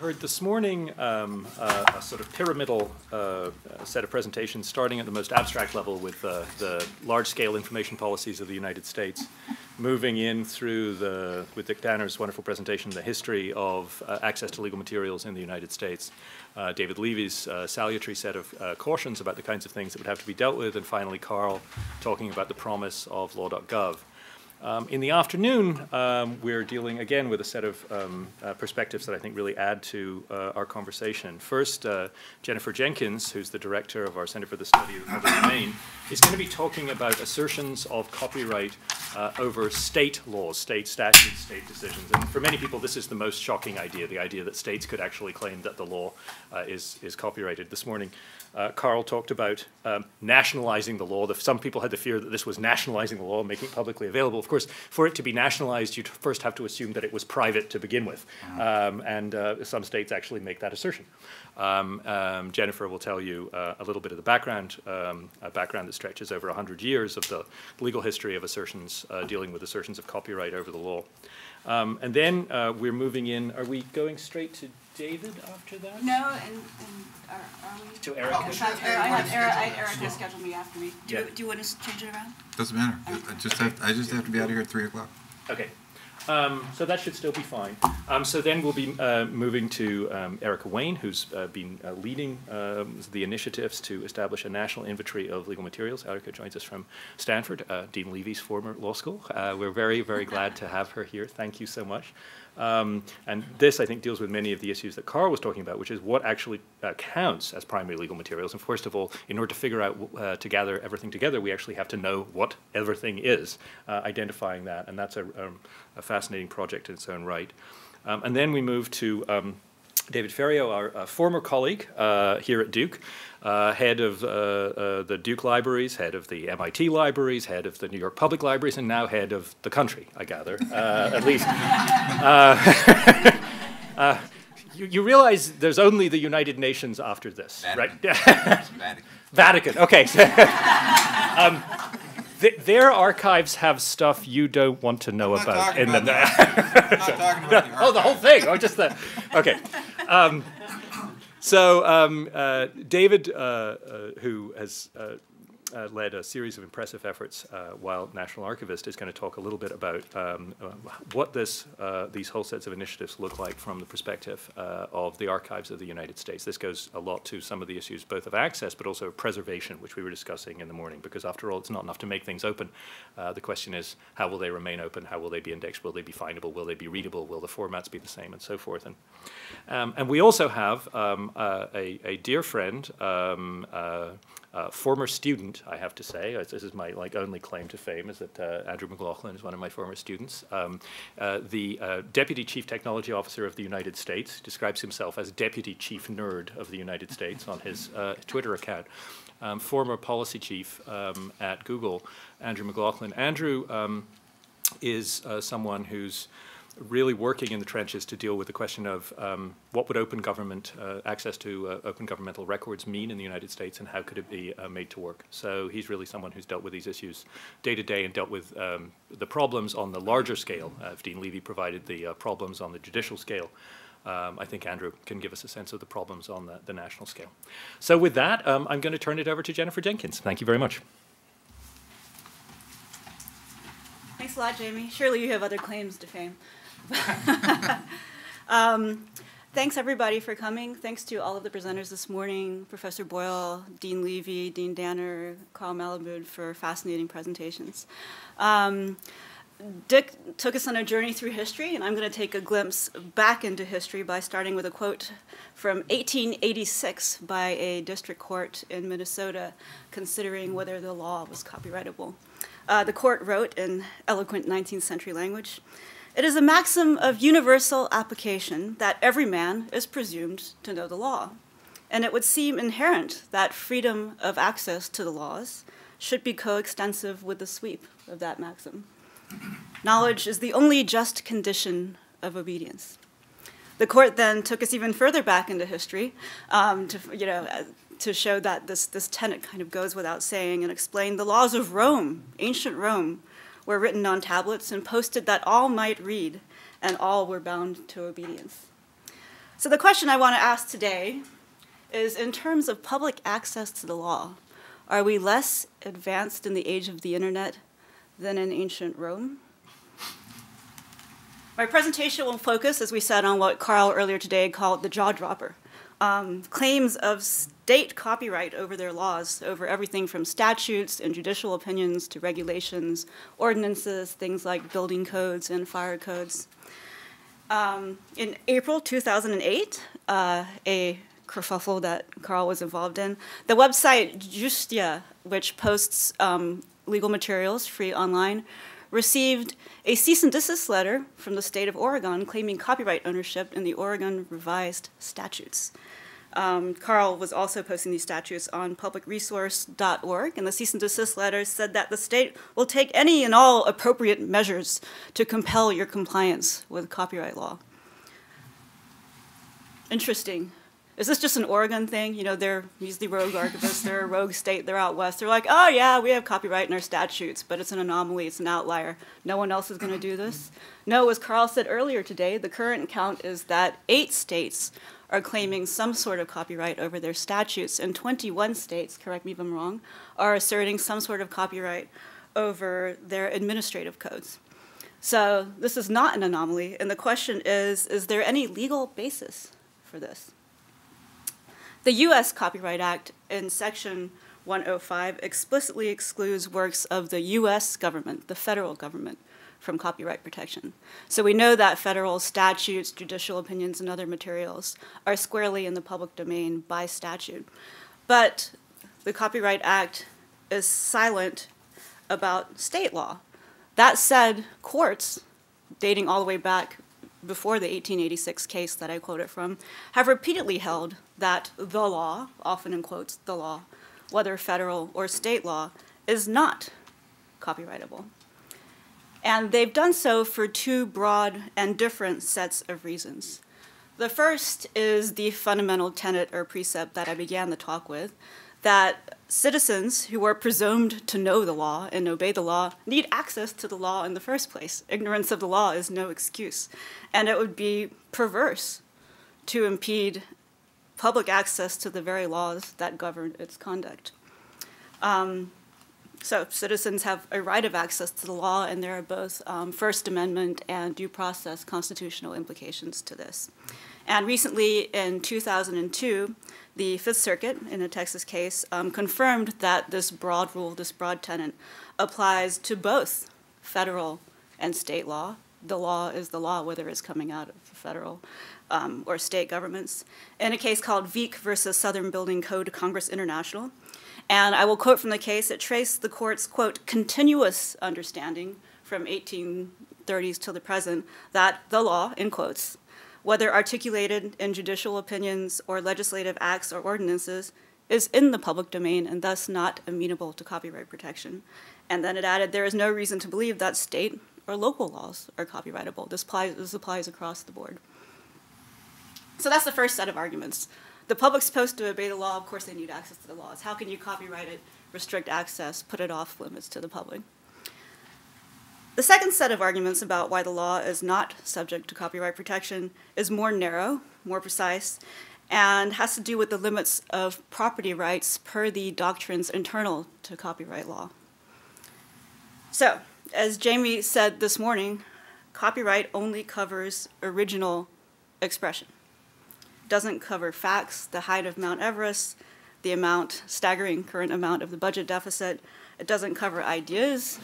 Heard this morning a sort of pyramidal set of presentations starting at the most abstract level with the large-scale information policies of the United States, moving in through the, with Dick Danner's wonderful presentation, the history of access to legal materials in the United States, David Levy's salutary set of cautions about the kinds of things that would have to be dealt with, and finally Carl talking about the promise of Law.gov. In the afternoon, we're dealing again with a set of perspectives that I think really add to our conversation. First, Jennifer Jenkins, who's the director of our Center for the Study of the Public Domain, is going to be talking about assertions of copyright over state laws, state statutes, state decisions. And for many people, this is the most shocking idea, the idea that states could actually claim that the law is copyrighted. This morning, Carl talked about nationalizing the law. Some people had the fear that this was nationalizing the law, making it publicly available. Of course, for it to be nationalized, you'd first have to assume that it was private to begin with. And some states actually make that assertion. Jennifer will tell you a little bit of the background, a background that stretches over 100 years of the legal history of assertions, dealing with assertions of copyright over the law. And then we're moving in. Are we going straight to David after that? No, and are we? To Erica. Oh, Erica scheduled me after me. Do you want us to change it around? Doesn't matter. I just have to be out of here at 3 o'clock. Okay. So that should still be fine. So then we'll be moving to Erica Wayne, who's been leading the initiatives to establish a national inventory of legal materials. Erica joins us from Stanford, Dean Levy's former law school. We're very, very glad to have her here. Thank you so much. And this, I think, deals with many of the issues that Carl was talking about, which is what actually counts as primary legal materials. And first of all, in order to figure out, to gather everything together, we actually have to know what everything is, identifying that. And that's a fascinating project in its own right. And then we move to David Ferriero, our former colleague here at Duke, head of the Duke libraries, head of the MIT libraries, head of the New York Public Libraries, and now head of the country, I gather, at least. You realize there's only the United Nations after this, Vatican. Right? Vatican, okay. Their archives have stuff you don't want to know about in them. Oh, the whole thing. Oh, just the. Okay. David, who has led a series of impressive efforts while National Archivist, is going to talk a little bit about what these whole sets of initiatives look like from the perspective of the archives of the United States. This goes a lot to some of the issues both of access but also of preservation, which we were discussing in the morning, because after all, it's not enough to make things open. The question is, how will they remain open? How will they be indexed? Will they be findable? Will they be readable? Will the formats be the same? And so forth. And we also have a dear friend, former student, I have to say. This is my only claim to fame, is that Andrew McLaughlin is one of my former students. The Deputy Chief Technology Officer of the United States describes himself as Deputy Chief Nerd of the United States on his Twitter account. Former policy chief at Google, Andrew McLaughlin. Andrew is someone who's really working in the trenches to deal with the question of what would open government, access to open governmental records mean in the United States, and how could it be made to work. So he's really someone who's dealt with these issues day to day and dealt with the problems on the larger scale. If Dean Levy provided the problems on the judicial scale, I think Andrew can give us a sense of the problems on the national scale. So with that, I'm going to turn it over to Jennifer Jenkins. Thank you very much. Thanks a lot, Jamie. Surely you have other claims to fame. Thanks everybody for coming. Thanks to all of the presenters this morning, Professor Boyle, Dean Levy, Dean Danner, Carl Malamud, for fascinating presentations. Dick took us on a journey through history, and I'm going to take a glimpse back into history by starting with a quote from 1886 by a district court in Minnesota considering whether the law was copyrightable. The court wrote in eloquent 19th century language, "It is a maxim of universal application that every man is presumed to know the law, and it would seem inherent that freedom of access to the laws should be coextensive with the sweep of that maxim. Knowledge is the only just condition of obedience." The court then took us even further back into history to show that this tenet kind of goes without saying, and explained the laws of Rome, ancient Rome, were written on tablets and posted that all might read, and all were bound to obedience. So the question I want to ask today is, in terms of public access to the law, are we less advanced in the age of the internet than in ancient Rome? My presentation will focus, as we said, on what Carl earlier today called the jaw-dropper, claims of state copyright over their laws, over everything from statutes and judicial opinions to regulations, ordinances, things like building codes and fire codes. In April 2008, a kerfuffle that Carl was involved in, the website Justia, which posts legal materials free online, received a cease and desist letter from the state of Oregon claiming copyright ownership in the Oregon Revised Statutes. Carl was also posting these statutes on publicresource.org, and the cease and desist letter said that the state will take any and all appropriate measures to compel your compliance with copyright law. Interesting. Is this just an Oregon thing? You know, they're usually rogue archivists. They're a rogue state. They're out west. They're like, oh, yeah, we have copyright in our statutes, but it's an anomaly. It's an outlier. No one else is going to do this. No, as Carl said earlier today, the current count is that 8 states are claiming some sort of copyright over their statutes, and 21 states, correct me if I'm wrong, are asserting some sort of copyright over their administrative codes. So this is not an anomaly, and the question is there any legal basis for this? The U.S. Copyright Act in Section 105 explicitly excludes works of the U.S. government, the federal government, from copyright protection. So we know that federal statutes, judicial opinions, and other materials are squarely in the public domain by statute. But the Copyright Act is silent about state law. That said, courts, dating all the way back before the 1886 case that I quoted from, have repeatedly held that the law, often in quotes, the law, whether federal or state law, is not copyrightable. And they've done so for 2 broad and different sets of reasons. The first is the fundamental tenet or precept that I began the talk with, that citizens who are presumed to know the law and obey the law need access to the law in the first place. Ignorance of the law is no excuse. And it would be perverse to impede public access to the very laws that govern its conduct. So citizens have a right of access to the law, and there are both First Amendment and due process constitutional implications to this. And recently, in 2002, the Fifth Circuit, in a Texas case, confirmed that this broad rule, this broad tenet, applies to both federal and state law. The law is the law, whether it's coming out of the federal or state governments. In a case called Veeck versus Southern Building Code Congress International, and I will quote from the case, it traced the court's, quote, continuous understanding from 1830s till the present that the law, in quotes, whether articulated in judicial opinions or legislative acts or ordinances, is in the public domain and thus not amenable to copyright protection. And then it added, there is no reason to believe that state or local laws are copyrightable. This applies across the board. So that's the first set of arguments. The public's supposed to obey the law. Of course, they need access to the laws. How can you copyright it, restrict access, put it off limits to the public? The second set of arguments about why the law is not subject to copyright protection is more narrow, more precise, and has to do with the limits of property rights per the doctrines internal to copyright law. So, as Jamie said this morning, copyright only covers original expression. Doesn't cover facts, the height of Mount Everest, the amount, staggering current amount of the budget deficit. It doesn't cover ideas.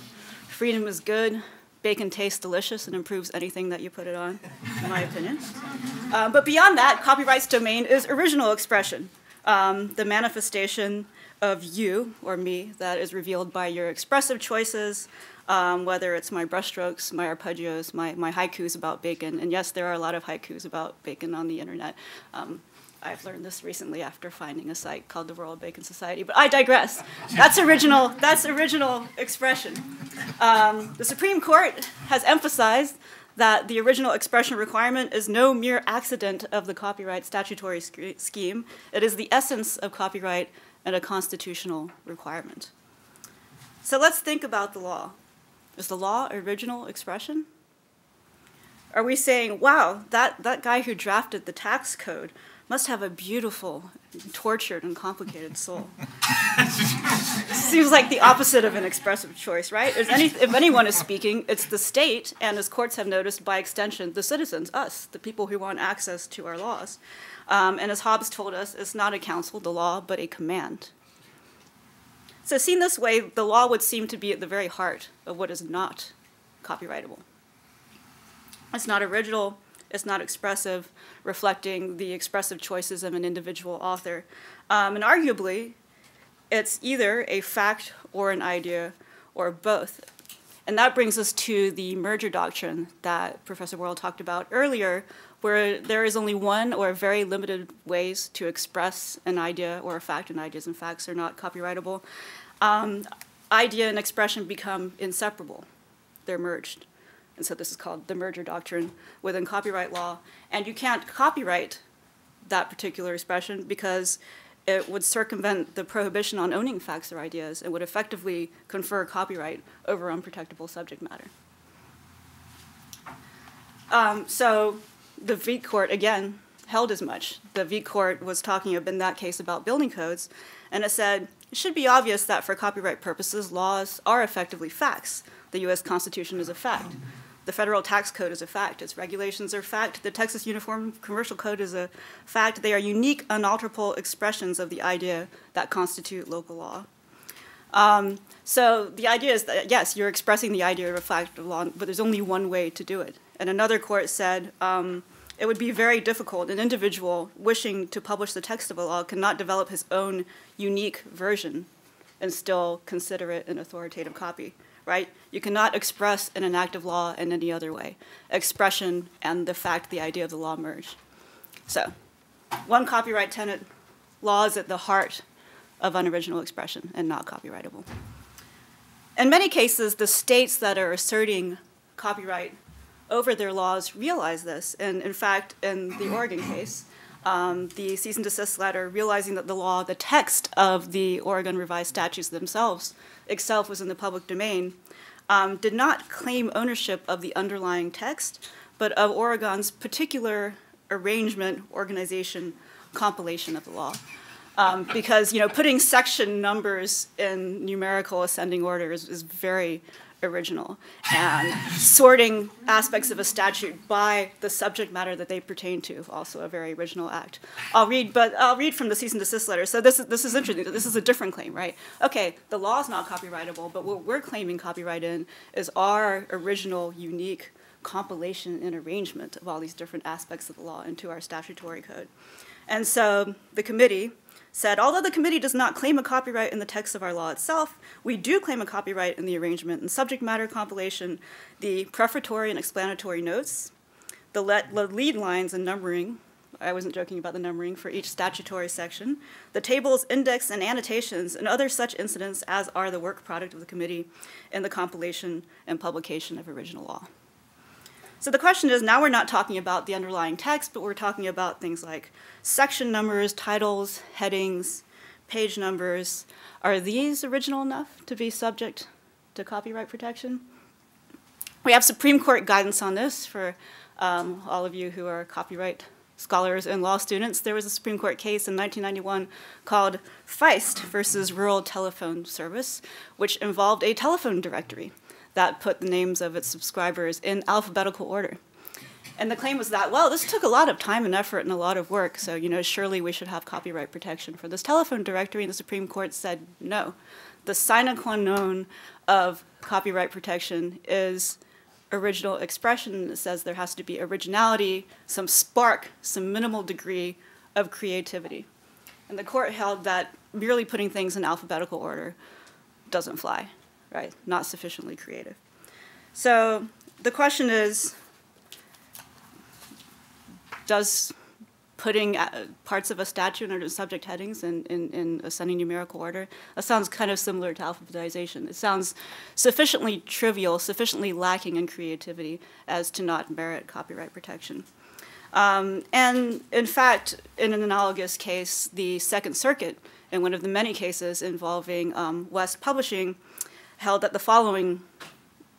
Freedom is good. Bacon tastes delicious and improves anything that you put it on, in my opinion. But beyond that, copyright's domain is original expression, the manifestation of you or me that is revealed by your expressive choices, whether it's my brushstrokes, my arpeggios, my haikus about bacon. And yes, there are a lot of haikus about bacon on the internet. I've learned this recently after finding a site called the Rural Bacon Society, but I digress. That's original expression. The Supreme Court has emphasized that the original expression requirement is no mere accident of the copyright statutory scheme. It is the essence of copyright and a constitutional requirement. So let's think about the law. Is the law original expression? Are we saying, wow, that guy who drafted the tax code must have a beautiful, tortured, and complicated soul? Seems like the opposite of an expressive choice, right? If anyone is speaking, it's the state, and as courts have noticed, by extension, the citizens, us, the people who want access to our laws. And as Hobbes told us, it's not a counsel, the law, but a command. So seen this way, the law would seem to be at the very heart of what is not copyrightable. It's not original, it's not expressive, reflecting the expressive choices of an individual author. And arguably, it's either a fact or an idea or both. And that brings us to the merger doctrine that Professor Boyle talked about earlier, where there is only one or very limited ways to express an idea or a fact, and ideas and facts are not copyrightable. Idea and expression become inseparable. They're merged. And so this is called the merger doctrine within copyright law. And you can't copyright that particular expression because it would circumvent the prohibition on owning facts or ideas and would effectively confer copyright over unprotectable subject matter. So the Veeck court, again, held as much. The Veeck court was talking in that case about building codes, and it said, it should be obvious that for copyright purposes, laws are effectively facts. The US Constitution is a fact. The federal tax code is a fact. Its regulations are fact. The Texas Uniform Commercial Code is a fact. They are unique, unalterable expressions of the idea that constitute local law. So the idea is that, yes, you're expressing the idea of a fact of law, but there's only one way to do it. And another court said, it would be very difficult. An individual wishing to publish the text of a law cannot develop his own unique version and still consider it an authoritative copy. Right? You cannot express an enact of law in any other way. Expression and the fact, the idea of the law merge. So one copyright tenet, law is at the heart of unoriginal expression and not copyrightable. In many cases, the states that are asserting copyright over their laws realize this. And in fact, in the Oregon case, the cease and desist letter realizing that the law, the text of the Oregon revised statutes themselves, itself was in the public domain, did not claim ownership of the underlying text, but of Oregon's particular arrangement, organization, compilation of the law. Because putting section numbers in numerical ascending order is very original. And sorting aspects of a statute by the subject matter that they pertain to, also a very original act. I'll read from the cease and desist letter. So this is interesting. This is a different claim, right? Okay, the law is not copyrightable, but what we're claiming copyright in is our original, unique compilation and arrangement of all these different aspects of the law into our statutory code. And so the committee said, although the committee does not claim a copyright in the text of our law itself, we do claim a copyright in the arrangement and subject matter compilation, the prefatory and explanatory notes, the lead lines and numbering, I wasn't joking about the numbering, for each statutory section, the tables, index, and annotations, and other such incidents as are the work product of the committee in the compilation and publication of original law. So the question is, now we're not talking about the underlying text, but we're talking about things like section numbers, titles, headings, page numbers. Are these original enough to be subject to copyright protection? We have Supreme Court guidance on this for all of you who are copyright scholars and law students. There was a Supreme Court case in 1991 called Feist versus Rural Telephone Service, which involved a telephone directory that put the names of its subscribers in alphabetical order. And the claim was that, well, this took a lot of time and effort and a lot of work, so surely we should have copyright protection for this telephone directory, and the Supreme Court said no. The sine qua non of copyright protection is original expression. It says there has to be originality, some spark, some minimal degree of creativity. And the court held that merely putting things in alphabetical order doesn't fly. Right, not sufficiently creative. So the question is, does putting parts of a statute under subject headings in ascending numerical order, that sounds kind of similar to alphabetization. It sounds sufficiently trivial, sufficiently lacking in creativity as to not merit copyright protection. And in fact, in an analogous case, the Second Circuit, in one of the many cases involving West Publishing, held that the following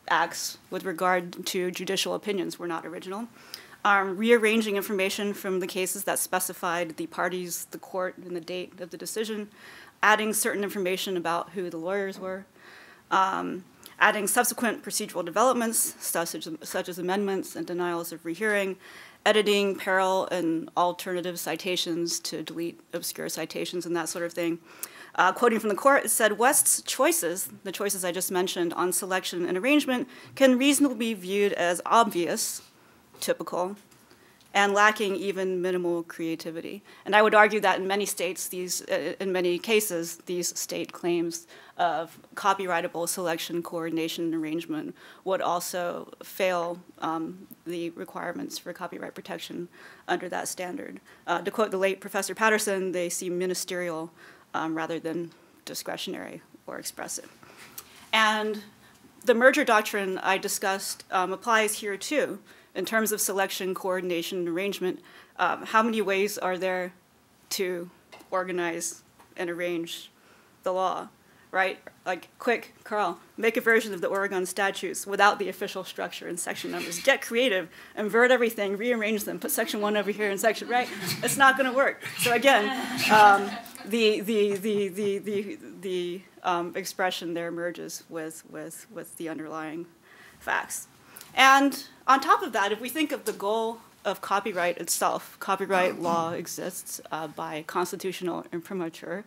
acts with regard to judicial opinions were not original. Rearranging information from the cases that specified the parties, the court, and the date of the decision, adding certain information about who the lawyers were, adding subsequent procedural developments, such as amendments and denials of rehearing, editing parallel and alternative citations to delete obscure citations and that sort of thing. Quoting from the court, it said, West's choices, the choices I just mentioned on selection and arrangement, can reasonably be viewed as obvious, typical, and lacking even minimal creativity. And I would argue that in many states, in many cases, these state claims of copyrightable selection, coordination, and arrangement would also fail the requirements for copyright protection under that standard. To quote the late Professor Patterson, they seem ministerial rather than discretionary or expressive. And the merger doctrine I discussed applies here too. In terms of selection, coordination, and arrangement, how many ways are there to organize and arrange the law, right? Like, quick, Carl, make a version of the Oregon statutes without the official structure and section numbers. Get creative, invert everything, rearrange them, put section 1 over here and section, right? It's not going to work. So again, the expression there merges with the underlying facts. And on top of that, if we think of the goal of copyright itself, copyright law exists by constitutional imprimatur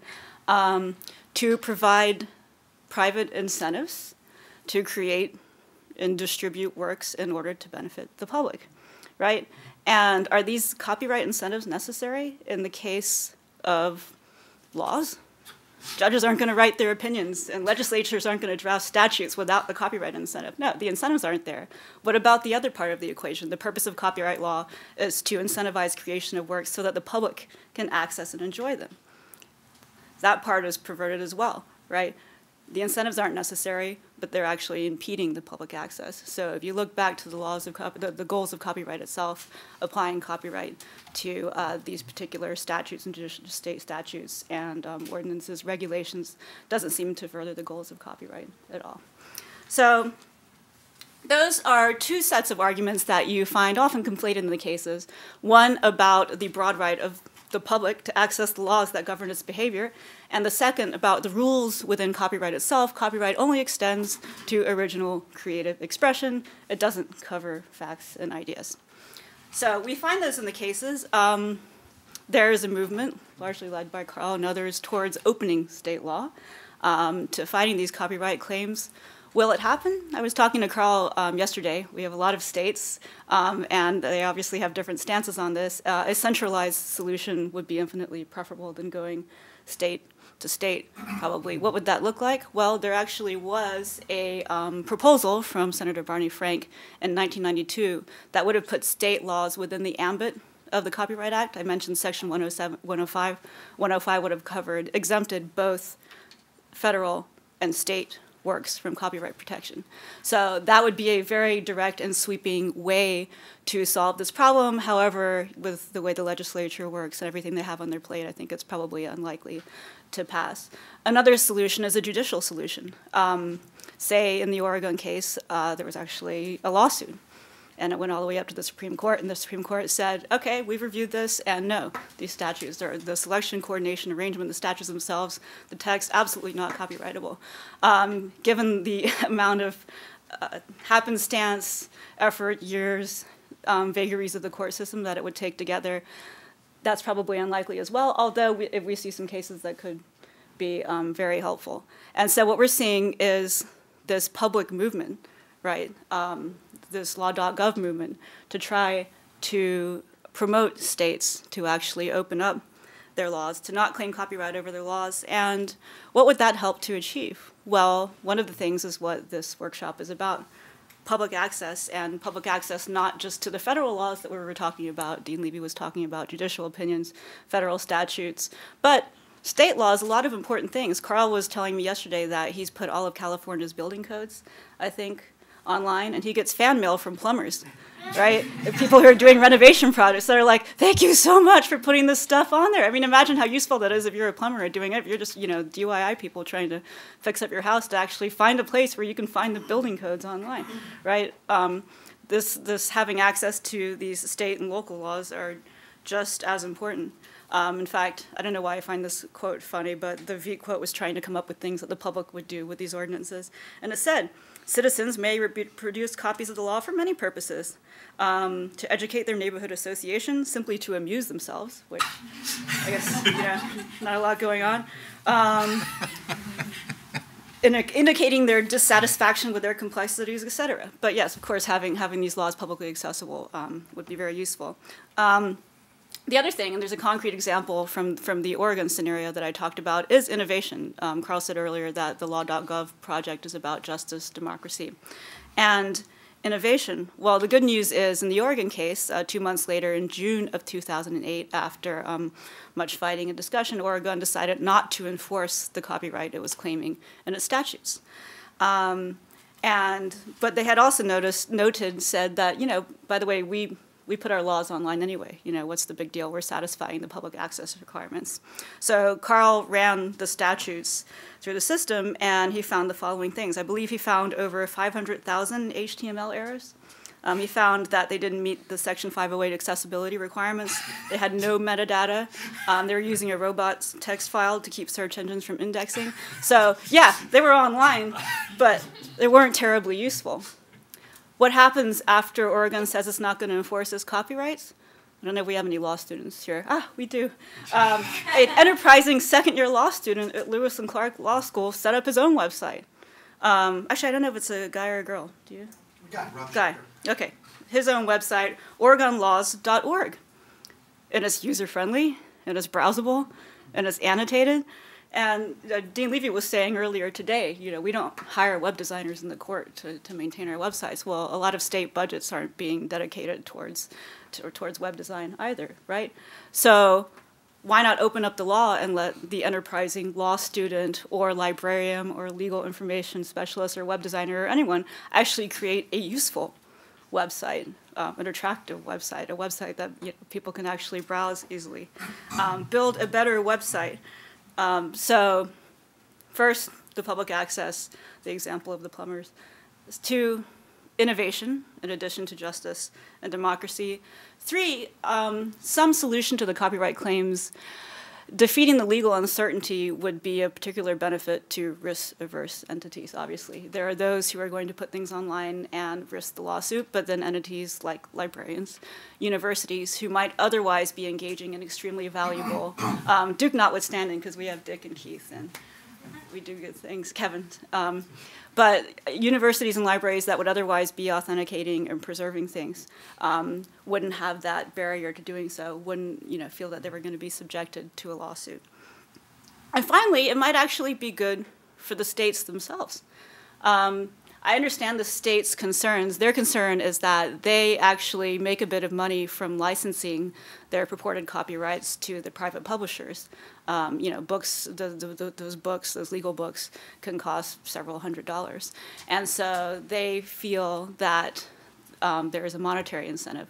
to provide private incentives to create and distribute works in order to benefit the public, right? And are these copyright incentives necessary in the case of laws? Judges aren't going to write their opinions, and legislatures aren't going to draft statutes without the copyright incentive. No, the incentives aren't there. What about the other part of the equation? The purpose of copyright law is to incentivize creation of works so that the public can access and enjoy them. That part is perverted as well, right? The incentives aren't necessary, but they're actually impeding the public access. So if you look back to the laws of the goals of copyright itself, applying copyright to these particular statutes and judicial state statutes and ordinances, regulations, doesn't seem to further the goals of copyright at all. So those are two sets of arguments that you find often conflated in the cases. One about the broad right of the public to access the laws that govern its behavior, and the second about the rules within copyright itself. Copyright only extends to original creative expression. It doesn't cover facts and ideas. So we find those in the cases. There is a movement, largely led by Carl and others, towards opening state law to fighting these copyright claims. Will it happen? I was talking to Carl yesterday. We have a lot of states, and they obviously have different stances on this. A centralized solution would be infinitely preferable than going state to state, probably. What would that look like? Well, there actually was a proposal from Senator Barney Frank in 1992 that would have put state laws within the ambit of the Copyright Act. I mentioned Section 107, 105. 105 would have covered, exempted both federal and state works from copyright protection. So that would be a very direct and sweeping way to solve this problem. However, with the way the legislature works and everything they have on their plate, I think it's probably unlikely to pass. Another solution is a judicial solution. Say in the Oregon case, there was actually a lawsuit, and it went all the way up to the Supreme Court, and the Supreme Court said, okay, we've reviewed this, and no, these statutes, the selection, coordination, arrangement, the statutes themselves, the text, absolutely not copyrightable. Given the amount of happenstance, effort, years, vagaries of the court system that it would take together, that's probably unlikely as well, although if we see some cases that could be very helpful. And so what we're seeing is this public movement, right? This Law.gov movement to try to promote states to actually open up their laws, to not claim copyright over their laws. And what would that help to achieve? Well, one of the things is what this workshop is about, public access, and public access not just to the federal laws that we were talking about. Dean Levy was talking about judicial opinions, federal statutes, but state laws, a lot of important things. Carl was telling me yesterday that he's put all of California's building codes, I think, online, and he gets fan mail from plumbers right? People who are doing renovation projects that are like, thank you so much for putting this stuff on there. I mean, imagine how useful that is if you're a plumber and doing it. If you're just, you know, DIY people trying to fix up your house, to actually find a place where you can find the building codes online, right? This having access to these state and local laws are just as important. In fact, I don't know why I find this quote funny, but the Veeck quote was trying to come up with things that the public would do with these ordinances. And it said, citizens may produce copies of the law for many purposes, to educate their neighborhood association, simply to amuse themselves, which I guess, yeah, not a lot going on, indicating their dissatisfaction with their complexities, et cetera. But yes, of course, having these laws publicly accessible would be very useful. The other thing, and there's a concrete example from the Oregon scenario that I talked about, is innovation. Carl said earlier that the Law.gov project is about justice, democracy, and innovation. Well, the good news is, in the Oregon case, 2 months later, in June of 2008, after much fighting and discussion, Oregon decided not to enforce the copyright it was claiming in its statutes. But they had also noted that, you know, by the way, we put our laws online anyway. You know, what's the big deal? We're satisfying the public access requirements. So Carl ran the statutes through the system, and he found the following things. I believe he found over 500,000 HTML errors. He found that they didn't meet the Section 508 accessibility requirements. They had no metadata. They were using a robot text file to keep search engines from indexing. So yeah, they were online, but they weren't terribly useful. What happens after Oregon says it's not going to enforce its copyrights? I don't know if we have any law students here. Ah, we do. An enterprising second-year law student at Lewis and Clark Law School set up his own website. Actually, I don't know if it's a guy or a girl. Do you? Guy. Guy. Okay. His own website, OregonLaws.org. And it's user-friendly, and it's browsable, and it's annotated. And Dean Levy was saying earlier today, you know, we don't hire web designers in the court to maintain our websites. Well, a lot of state budgets aren't being dedicated towards web design either, right? So why not open up the law and let the enterprising law student or librarian or legal information specialist or web designer or anyone actually create a useful website, an attractive website, a website that, you know, people can actually browse easily, build a better website. So first, the public access, the example of the plumbers. Two, innovation, in addition to justice and democracy. Three, some solution to the copyright claims. Defeating the legal uncertainty would be a particular benefit to risk-averse entities, obviously. There are those who are going to put things online and risk the lawsuit, but then entities like librarians, universities, who might otherwise be engaging in extremely valuable, Duke notwithstanding, because we have Dick and Keith, and we do good things, Kevin. But universities and libraries that would otherwise be authenticating and preserving things wouldn't have that barrier to doing so, wouldn't, you know, feel that they were going to be subjected to a lawsuit. And finally, it might actually be good for the states themselves. I understand the states' concerns. Their concern is that they actually make a bit of money from licensing their purported copyrights to the private publishers. You know, books, those legal books can cost several $100s. And so they feel that there is a monetary incentive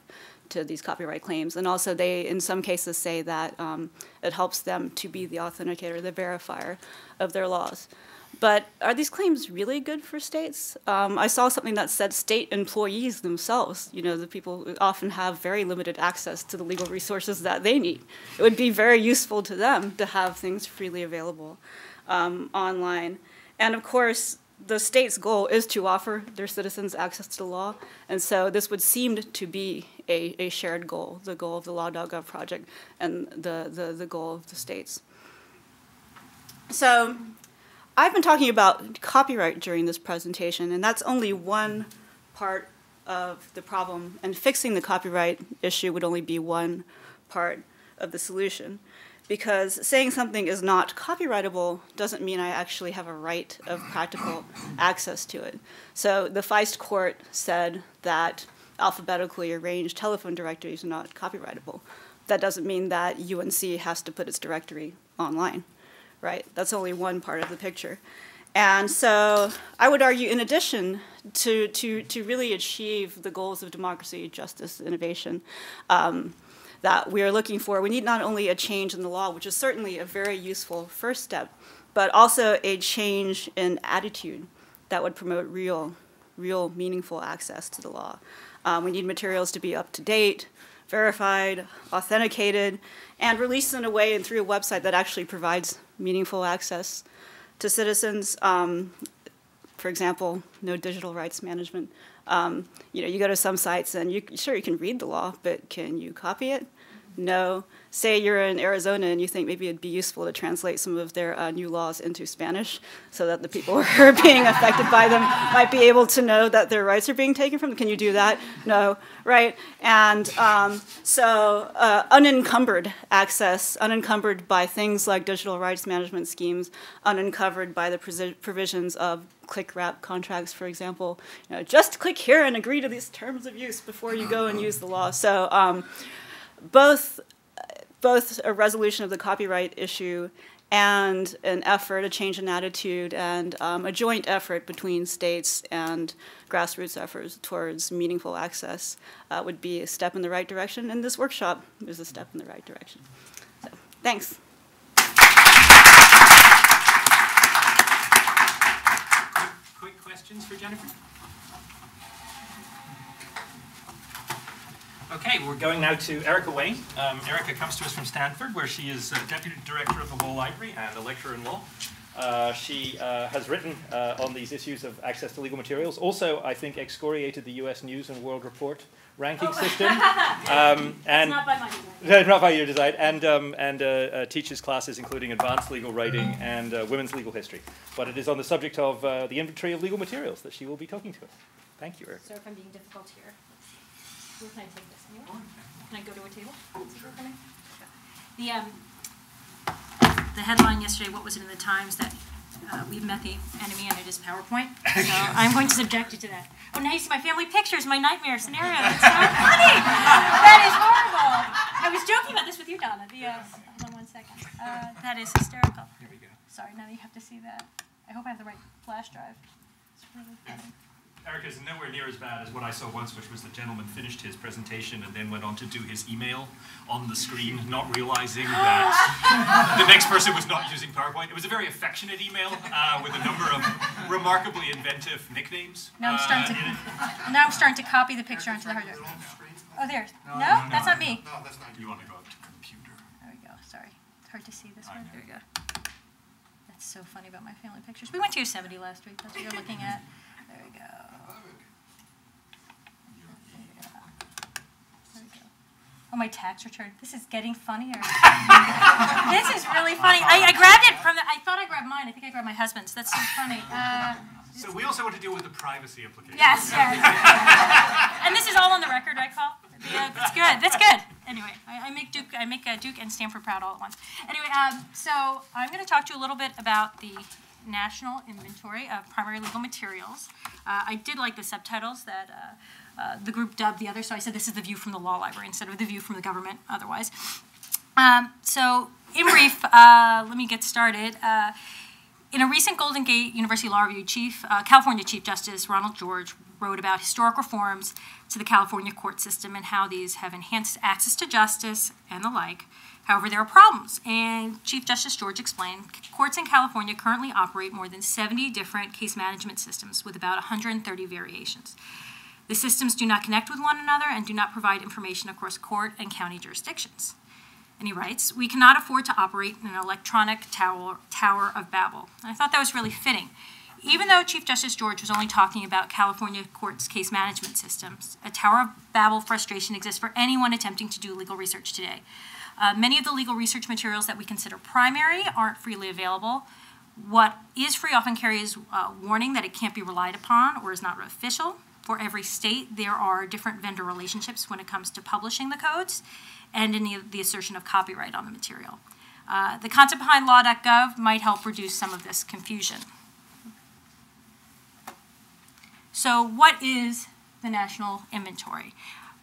to these copyright claims. And also they, in some cases, say that it helps them to be the authenticator, the verifier of their laws. But are these claims really good for states? I saw something that said state employees themselves, you know, the people often have very limited access to the legal resources that they need. It would be very useful to them to have things freely available online. And of course, the state's goal is to offer their citizens access to the law. And so this would seem to be a shared goal, the goal of the Law.gov project and the goal of the states. So I've been talking about copyright during this presentation, and that's only one part of the problem, and fixing the copyright issue would only be one part of the solution, because saying something is not copyrightable doesn't mean I actually have a right of practical access to it. So the Feist court said that alphabetically arranged telephone directories are not copyrightable. That doesn't mean that UNC has to put its directory online. Right? That's only one part of the picture. And so I would argue, in addition to really achieve the goals of democracy, justice, innovation that we are looking for, we need not only a change in the law, which is certainly a very useful first step, but also a change in attitude that would promote real meaningful access to the law. We need materials to be up to date, verified, authenticated, and released in a way and through a website that actually provides meaningful access to citizens. For example, no digital rights management. You go to some sites and you can read the law, but can you copy it? No. Say you're in Arizona and you think maybe it'd be useful to translate some of their new laws into Spanish so that the people who are being affected by them might be able to know that their rights are being taken from them. Can you do that? No, right? And so unencumbered access, unencumbered by things like digital rights management schemes, unencumbered by the provisions of click wrap contracts, for example. Just click here and agree to these terms of use before you go and use the law. So both a resolution of the copyright issue and an effort, a change in attitude, and a joint effort between states and grassroots efforts towards meaningful access would be a step in the right direction, and this workshop is a step in the right direction. So, thanks. Quick questions for Jennifer? Okay, we're going now to Erica Wayne. Erica comes to us from Stanford, where she is Deputy Director of the Law Library and a lecturer in law. She has written on these issues of access to legal materials. Also, I think, excoriated the US News and World Report ranking system. And not by my design. Not by your design. And teaches classes including advanced legal writing and women's legal history. But it is on the subject of the inventory of legal materials that she will be talking to us. Thank you, Erica. So if I'm being difficult here, where can I take this? Can I go to a table? Sure. The headline yesterday, what was it in the Times, that we've met the enemy and it is PowerPoint. So I'm going to subject you to that. Oh, now you see my family pictures, my nightmare scenario. That's so funny. That is horrible. I was joking about this with you, Donna. Hold on one second. That is hysterical. Here we go. Sorry, now you have to see that. I hope I have the right flash drive. It's really funny. Erica's nowhere near as bad as what I saw once, which was the gentleman finished his presentation and then went on to do his email on the screen, not realizing that the next person was not using PowerPoint. It was a very affectionate email with a number of remarkably inventive nicknames. Now I'm starting to copy the picture onto the hard drive. Oh, there. No, that's not me. No, that's not you. You want to go up to computer. There we go. Sorry, it's hard to see this one. There we go. That's so funny about my family pictures. We went to Yosemite last week. That's what you're looking at. There we go. Oh, my tax return. This is getting funnier. This is really funny. I grabbed it from the, I thought I grabbed mine. I think I grabbed my husband's. That's so funny. So we also want to deal with the privacy implications. Yes, yes. And this is all on the record, right, Paul? Yeah, that's good. That's good. Anyway, I make Duke and Stanford proud all at once. Anyway, so I'm going to talk to you a little bit about the National Inventory of Primary Legal Materials. I did like the subtitles that the group dubbed the other, so I said this is the view from the law library instead of the view from the government otherwise. So in brief, let me get started. In a recent Golden Gate University Law Review, California Chief Justice Ronald George wrote about historic reforms to the California court system and how these have enhanced access to justice and the like. However, there are problems, and Chief Justice George explained, courts in California currently operate more than 70 different case management systems with about 130 variations. The systems do not connect with one another and do not provide information across court and county jurisdictions. And he writes, we cannot afford to operate in an electronic tower of Babel. And I thought that was really fitting. Even though Chief Justice George was only talking about California courts' case management systems, a Tower of Babel frustration exists for anyone attempting to do legal research today. Many of the legal research materials that we consider primary aren't freely available. What is free often carries a warning that it can't be relied upon or is not official. For every state, there are different vendor relationships when it comes to publishing the codes and in the assertion of copyright on the material. The concept behind Law.gov might help reduce some of this confusion. So what is the National Inventory?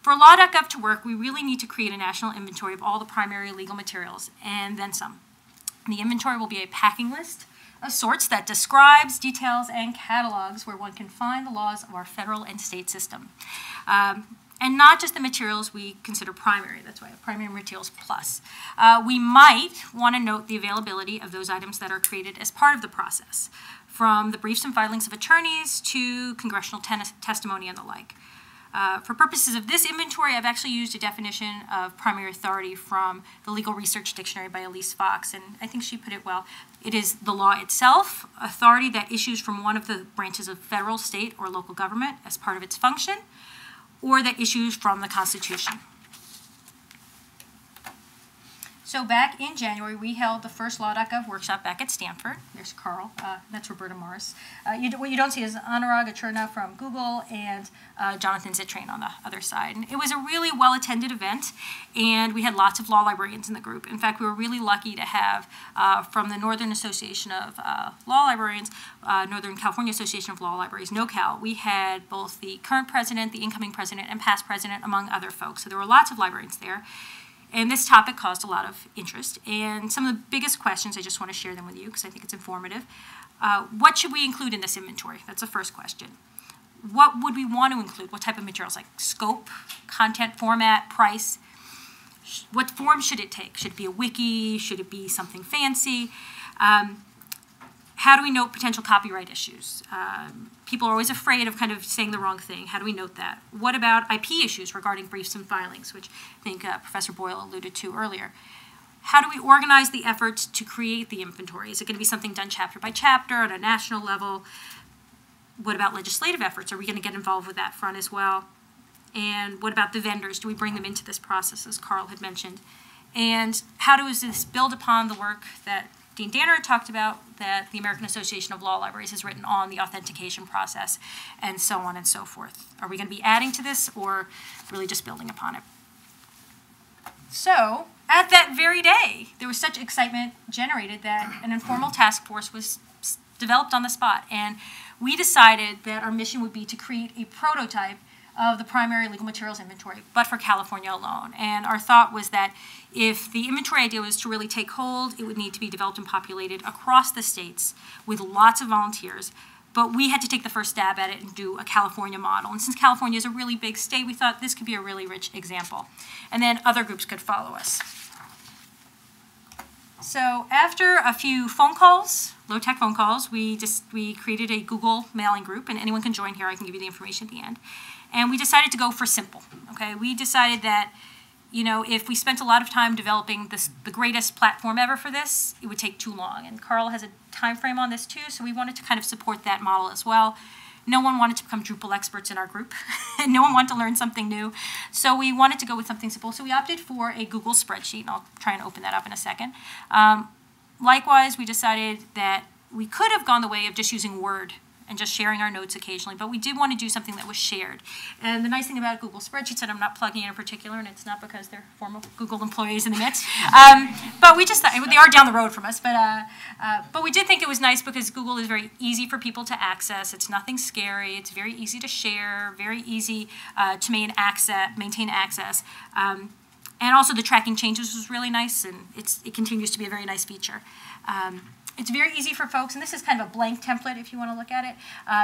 For Law.gov to work, we really need to create a national inventory of all the primary legal materials and then some. The inventory will be a packing list of sorts that describes, details, and catalogs where one can find the laws of our federal and state system. And not just the materials we consider primary, that's why primary materials plus. We might want to note the availability of those items that are created as part of the process, from the briefs and filings of attorneys to congressional testimony and the like. For purposes of this inventory, I've actually used a definition of primary authority from the Legal Research Dictionary by Elise Fox, and I think she put it well. It is the law itself, authority that issues from one of the branches of federal, state, or local government as part of its function, or that issues from the Constitution. So back in January, we held the first Law.gov workshop back at Stanford. There's Carl. That's Roberta Morris. What you don't see is Anurag Acharya from Google and Jonathan Zittrain on the other side. And it was a really well-attended event, and we had lots of law librarians in the group. In fact, we were really lucky to have from the Northern Association of Law Librarians, Northern California Association of Law Libraries, NoCal. We had both the current president, the incoming president, and past president, among other folks. So there were lots of librarians there. And this topic caused a lot of interest. And some of the biggest questions, I just want to share them with you because I think it's informative. What should we include in this inventory? That's the first question. What would we want to include? What type of materials, like scope, content, format, price? What form should it take? Should it be a wiki? Should it be something fancy? How do we note potential copyright issues? People are always afraid of kind of saying the wrong thing. How do we note that? What about IP issues regarding briefs and filings, which I think Professor Boyle alluded to earlier? How do we organize the efforts to create the inventory? Is it going to be something done chapter by chapter at a national level? What about legislative efforts? Are we going to get involved with that front as well? And what about the vendors? Do we bring them into this process, as Carl had mentioned? And how does this build upon the work that Dean Danner talked about, that the American Association of Law Libraries has written on the authentication process, and so on and so forth? Are we going to be adding to this or really just building upon it? So at that very day, there was such excitement generated that an informal task force was developed on the spot. And we decided that our mission would be to create a prototype of the primary legal materials inventory, but for California alone. And our thought was that if the inventory idea was to really take hold, it would need to be developed and populated across the states with lots of volunteers. But we had to take the first stab at it and do a California model. And since California is a really big state, we thought this could be a really rich example. And then other groups could follow us. So after a few phone calls, low-tech phone calls, we created a Google mailing group, and anyone can join here. I can give you the information at the end. And we decided to go for simple, okay? We decided that, you know, if we spent a lot of time developing this, the greatest platform ever for this, it would take too long. And Carl has a time frame on this too, so we wanted to kind of support that model as well. No one wanted to become Drupal experts in our group, and no one wanted to learn something new. So we wanted to go with something simple. So we opted for a Google spreadsheet, and I'll try and open that up in a second. Likewise, we decided that we could have gone the way of just using Word and just sharing our notes occasionally, but we did want to do something that was shared. And the nice thing about Google spreadsheets, and I'm not plugging in a particular, and it's not because they're former Google employees in the midst, but we just thought, they are down the road from us, but we did think it was nice because Google is very easy for people to access. It's nothing scary. It's very easy to share, very easy to maintain access. And also the tracking changes was really nice, and it continues to be a very nice feature. It's very easy for folks, and this is kind of a blank template if you want to look at it.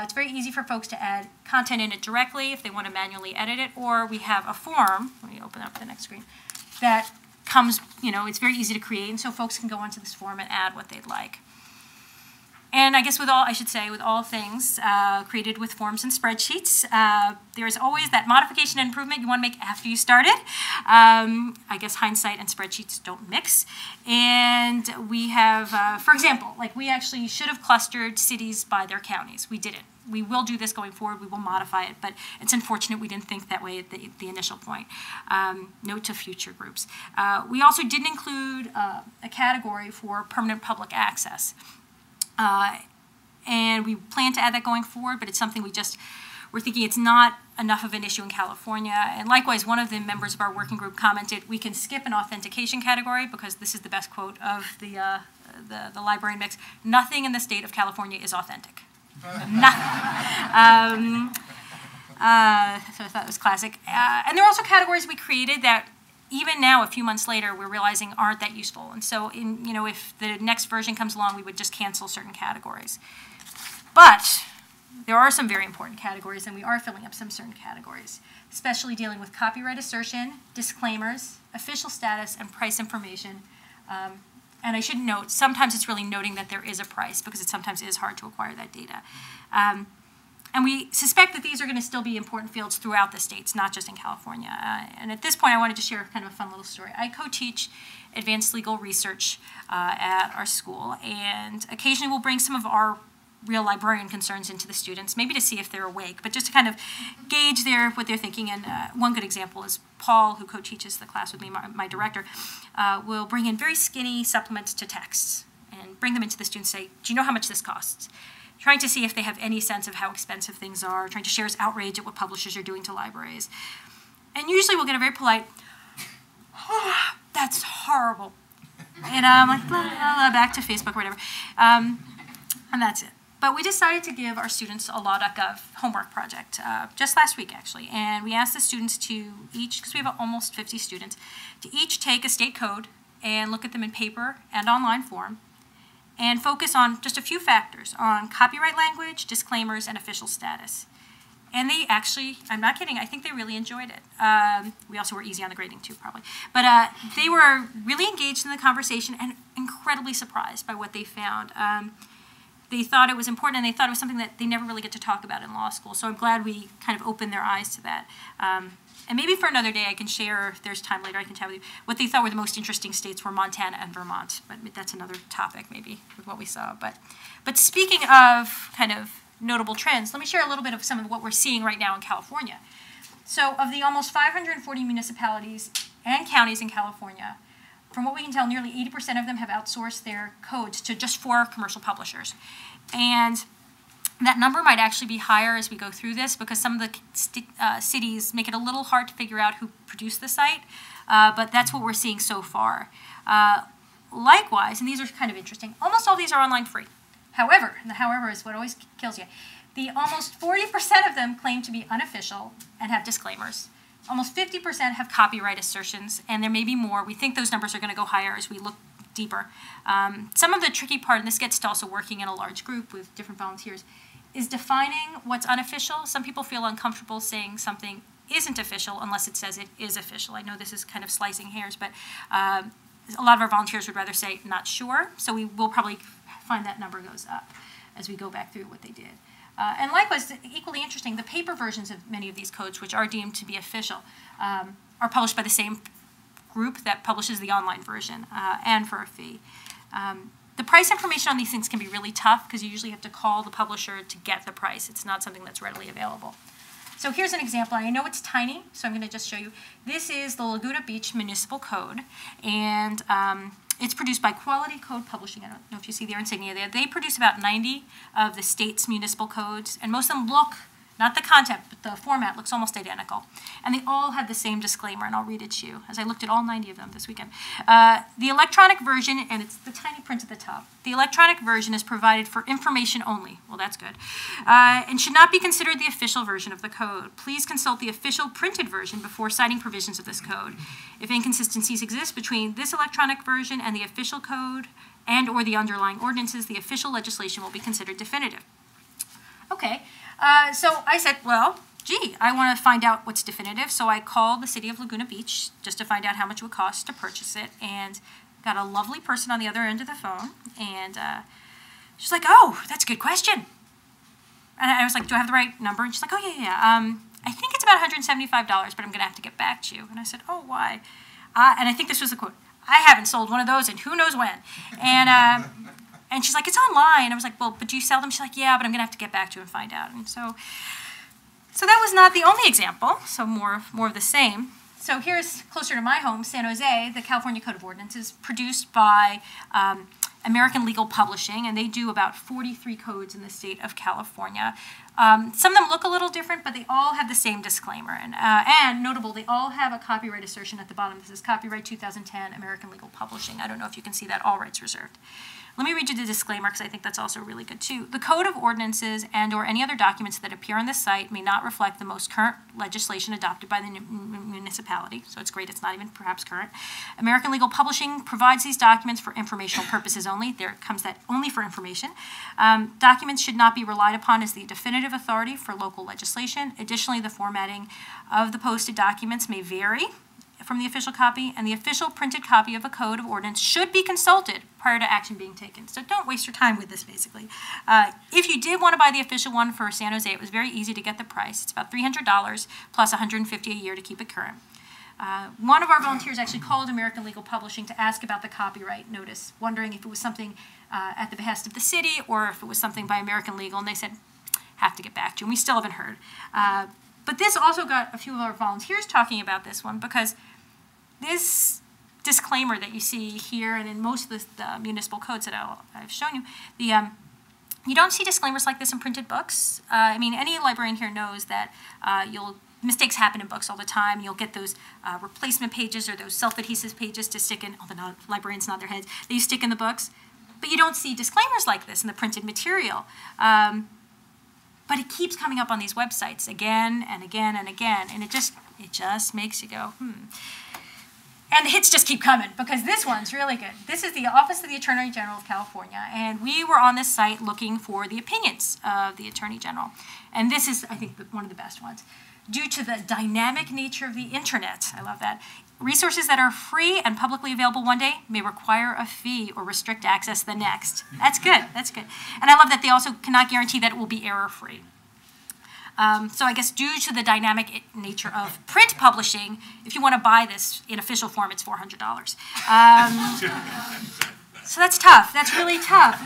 It's very easy for folks to add content in it directly if they want to manually edit it, or we have a form, let me open up the next screen, that comes, you know, it's very easy to create, and so folks can go onto this form and add what they'd like. And I guess with all things created with forms and spreadsheets, there's always that modification and improvement you want to make after you started. I guess hindsight and spreadsheets don't mix. And we have, for example, like we actually should have clustered cities by their counties. We didn't. We will do this going forward. We will modify it, but it's unfortunate we didn't think that way at the initial point. Note to future groups. We also didn't include a category for permanent public access. And we plan to add that going forward, but it's something we're thinking it's not enough of an issue in California. And likewise, one of the members of our working group commented, we can skip an authentication category because this is the best quote of the librarian mix. Nothing in the state of California is authentic. Nothing. So I thought it was classic. And there are also categories we created that even now, a few months later, we're realizing aren't that useful. And so, if the next version comes along, we would just cancel certain categories. But there are some very important categories, and we are filling up some certain categories, especially dealing with copyright assertion, disclaimers, official status, and price information. And I should note, sometimes it's really noting that there is a price, because it sometimes is hard to acquire that data. And we suspect that these are going to still be important fields throughout the states, not just in California. And at this point, I wanted to share kind of a fun little story. I co-teach advanced legal research at our school, and occasionally we'll bring some of our real librarian concerns into the students, maybe to see if they're awake, but just to kind of gauge what they're thinking. And one good example is Paul, who co-teaches the class with me, my director, will bring in very skinny supplements to texts and bring them into the students and say, do you know how much this costs? Trying to see if they have any sense of how expensive things are, trying to share his outrage at what publishers are doing to libraries. And usually we'll get a very polite, oh, that's horrible. And I'm like, blah, blah, blah, back to Facebook or whatever. And that's it. But we decided to give our students a Law.gov homework project just last week, actually. And we asked the students to each, because we have almost 50 students, to each take a state code and look at them in paper and online form and focus on just a few factors, on copyright language, disclaimers, and official status. And they actually, I'm not kidding, I think they really enjoyed it. We also were easy on the grading too, probably. But they were really engaged in the conversation and incredibly surprised by what they found. They thought it was important, and they thought it was something that they never really get to talk about in law school. So I'm glad we kind of opened their eyes to that. And maybe for another day I can share, if there's time later, I can tell you what they thought were the most interesting states were Montana and Vermont. But that's another topic, maybe, with what we saw. But speaking of kind of notable trends, let me share a little bit of some of what we're seeing right now in California. So of the almost 540 municipalities and counties in California, from what we can tell, nearly 80% of them have outsourced their codes to just 4 commercial publishers. And that number might actually be higher as we go through this, because some of the cities make it a little hard to figure out who produced the site, but that's what we're seeing so far. Likewise, and these are kind of interesting, almost all these are online free. However, and the however is what always kills you, the almost 40% of them claim to be unofficial and have disclaimers. Almost 50% have copyright assertions, and there may be more. We think those numbers are going to go higher as we look deeper. Some of the tricky part, and this gets to also working in a large group with different volunteers, is defining what's unofficial. Some people feel uncomfortable saying something isn't official unless it says it is official. I know this is kind of slicing hairs, but a lot of our volunteers would rather say not sure, so we will probably find that number goes up as we go back through what they did. And likewise, equally interesting, the paper versions of many of these codes, which are deemed to be official, are published by the same group that publishes the online version, and for a fee. The price information on these things can be really tough, because you usually have to call the publisher to get the price. It's not something that's readily available. So here's an example. I know it's tiny, so I'm going to just show you. This is the Laguna Beach Municipal Code, and it's produced by Quality Code Publishing. I don't know if you see their insignia there. They produce about 90 of the state's municipal codes, and most of them look, not the content, but the format looks almost identical. And they all have the same disclaimer, and I'll read it to you, as I looked at all 90 of them this weekend. The electronic version, and it's the tiny print at the top, the electronic version is provided for information only. Well, that's good. And should not be considered the official version of the code. Please consult the official printed version before citing provisions of this code. If inconsistencies exist between this electronic version and the official code and or the underlying ordinances, the official legislation will be considered definitive. Okay. So I said, well, gee, I want to find out what's definitive. So I called the city of Laguna Beach just to find out how much it would cost to purchase it, and got a lovely person on the other end of the phone. And she's like, oh, that's a good question. And I was like, do I have the right number? And she's like, oh, yeah, yeah. I think it's about $175, but I'm going to have to get back to you. And I said, oh, why? And I think this was the quote. I haven't sold one of those in who knows when. And she's like, it's online. I was like, well, but do you sell them? She's like, yeah, but I'm going to have to get back to you and find out. And so that was not the only example, so more of the same. So here's closer to my home, San Jose, the California Code of Ordinances, produced by American Legal Publishing, and they do about 43 codes in the state of California. Some of them look a little different, but they all have the same disclaimer. And notable, they all have a copyright assertion at the bottom. This is copyright 2010, American Legal Publishing. I don't know if you can see that. All rights reserved. Let me read you the disclaimer because I think that's also really good too. The Code of Ordinances and or any other documents that appear on this site may not reflect the most current legislation adopted by the municipality. So it's great it's not even perhaps current. American Legal Publishing provides these documents for informational purposes only. There comes that only for information. Documents should not be relied upon as the definitive authority for local legislation. Additionally, the formatting of the posted documents may vary from the official copy, and the official printed copy of a code of ordinance should be consulted prior to action being taken. So don't waste your time with this, basically. If you did want to buy the official one for San Jose, it was very easy to get the price. It's about $300 plus $150 a year to keep it current. One of our volunteers actually called American Legal Publishing to ask about the copyright notice, wondering if it was something at the behest of the city or if it was something by American Legal, and they said, have to get back to you, and we still haven't heard. But this also got a few of our volunteers talking about this one, because this disclaimer that you see here and in most of the municipal codes that I've shown you, the you don't see disclaimers like this in printed books. I mean, any librarian here knows that mistakes happen in books all the time. You'll get those replacement pages or those self-adhesive pages to stick in, although not, librarians nod their heads, that you stick in the books. But you don't see disclaimers like this in the printed material. But it keeps coming up on these websites again and again and again, and it just makes you go, hmm. And the hits just keep coming, because this one's really good. This is the Office of the Attorney General of California, and we were on this site looking for the opinions of the Attorney General. And this is, I think, one of the best ones. Due to the dynamic nature of the internet, I love that, resources that are free and publicly available one day may require a fee or restrict access the next. That's good, that's good. And I love that they also cannot guarantee that it will be error-free. So I guess due to the dynamic nature of print publishing, if you want to buy this in official form, it's $400. So that's tough, that's really tough.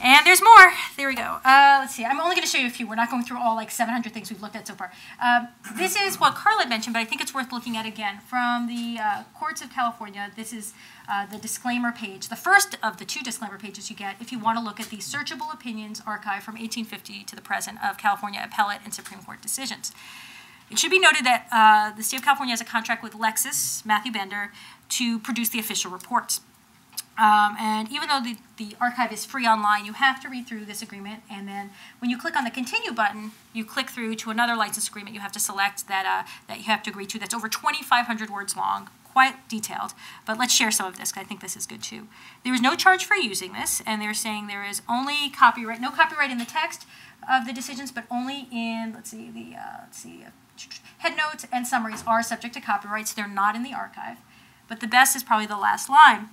And there's more. There we go. Let's see. I'm only going to show you a few. We're not going through all like 700 things we've looked at so far. This is what Carl had mentioned, but I think it's worth looking at again. From the Courts of California, this is the disclaimer page, the first of the two disclaimer pages you get if you want to look at the Searchable Opinions Archive from 1850 to the present of California appellate and Supreme Court decisions. It should be noted that the state of California has a contract with Lexis Matthew Bender to produce the official reports. And even though the archive is free online, you have to read through this agreement, and then when you click on the continue button, you click through to another license agreement you have to select that you have to agree to, that's over 2,500 words long, quite detailed, but let's share some of this because I think this is good too. There is no charge for using this, and they're saying there is only copyright, no copyright in the text of the decisions, but only in, let's see, the headnotes and summaries are subject to copyrights, they're not in the archive, but the best is probably the last line.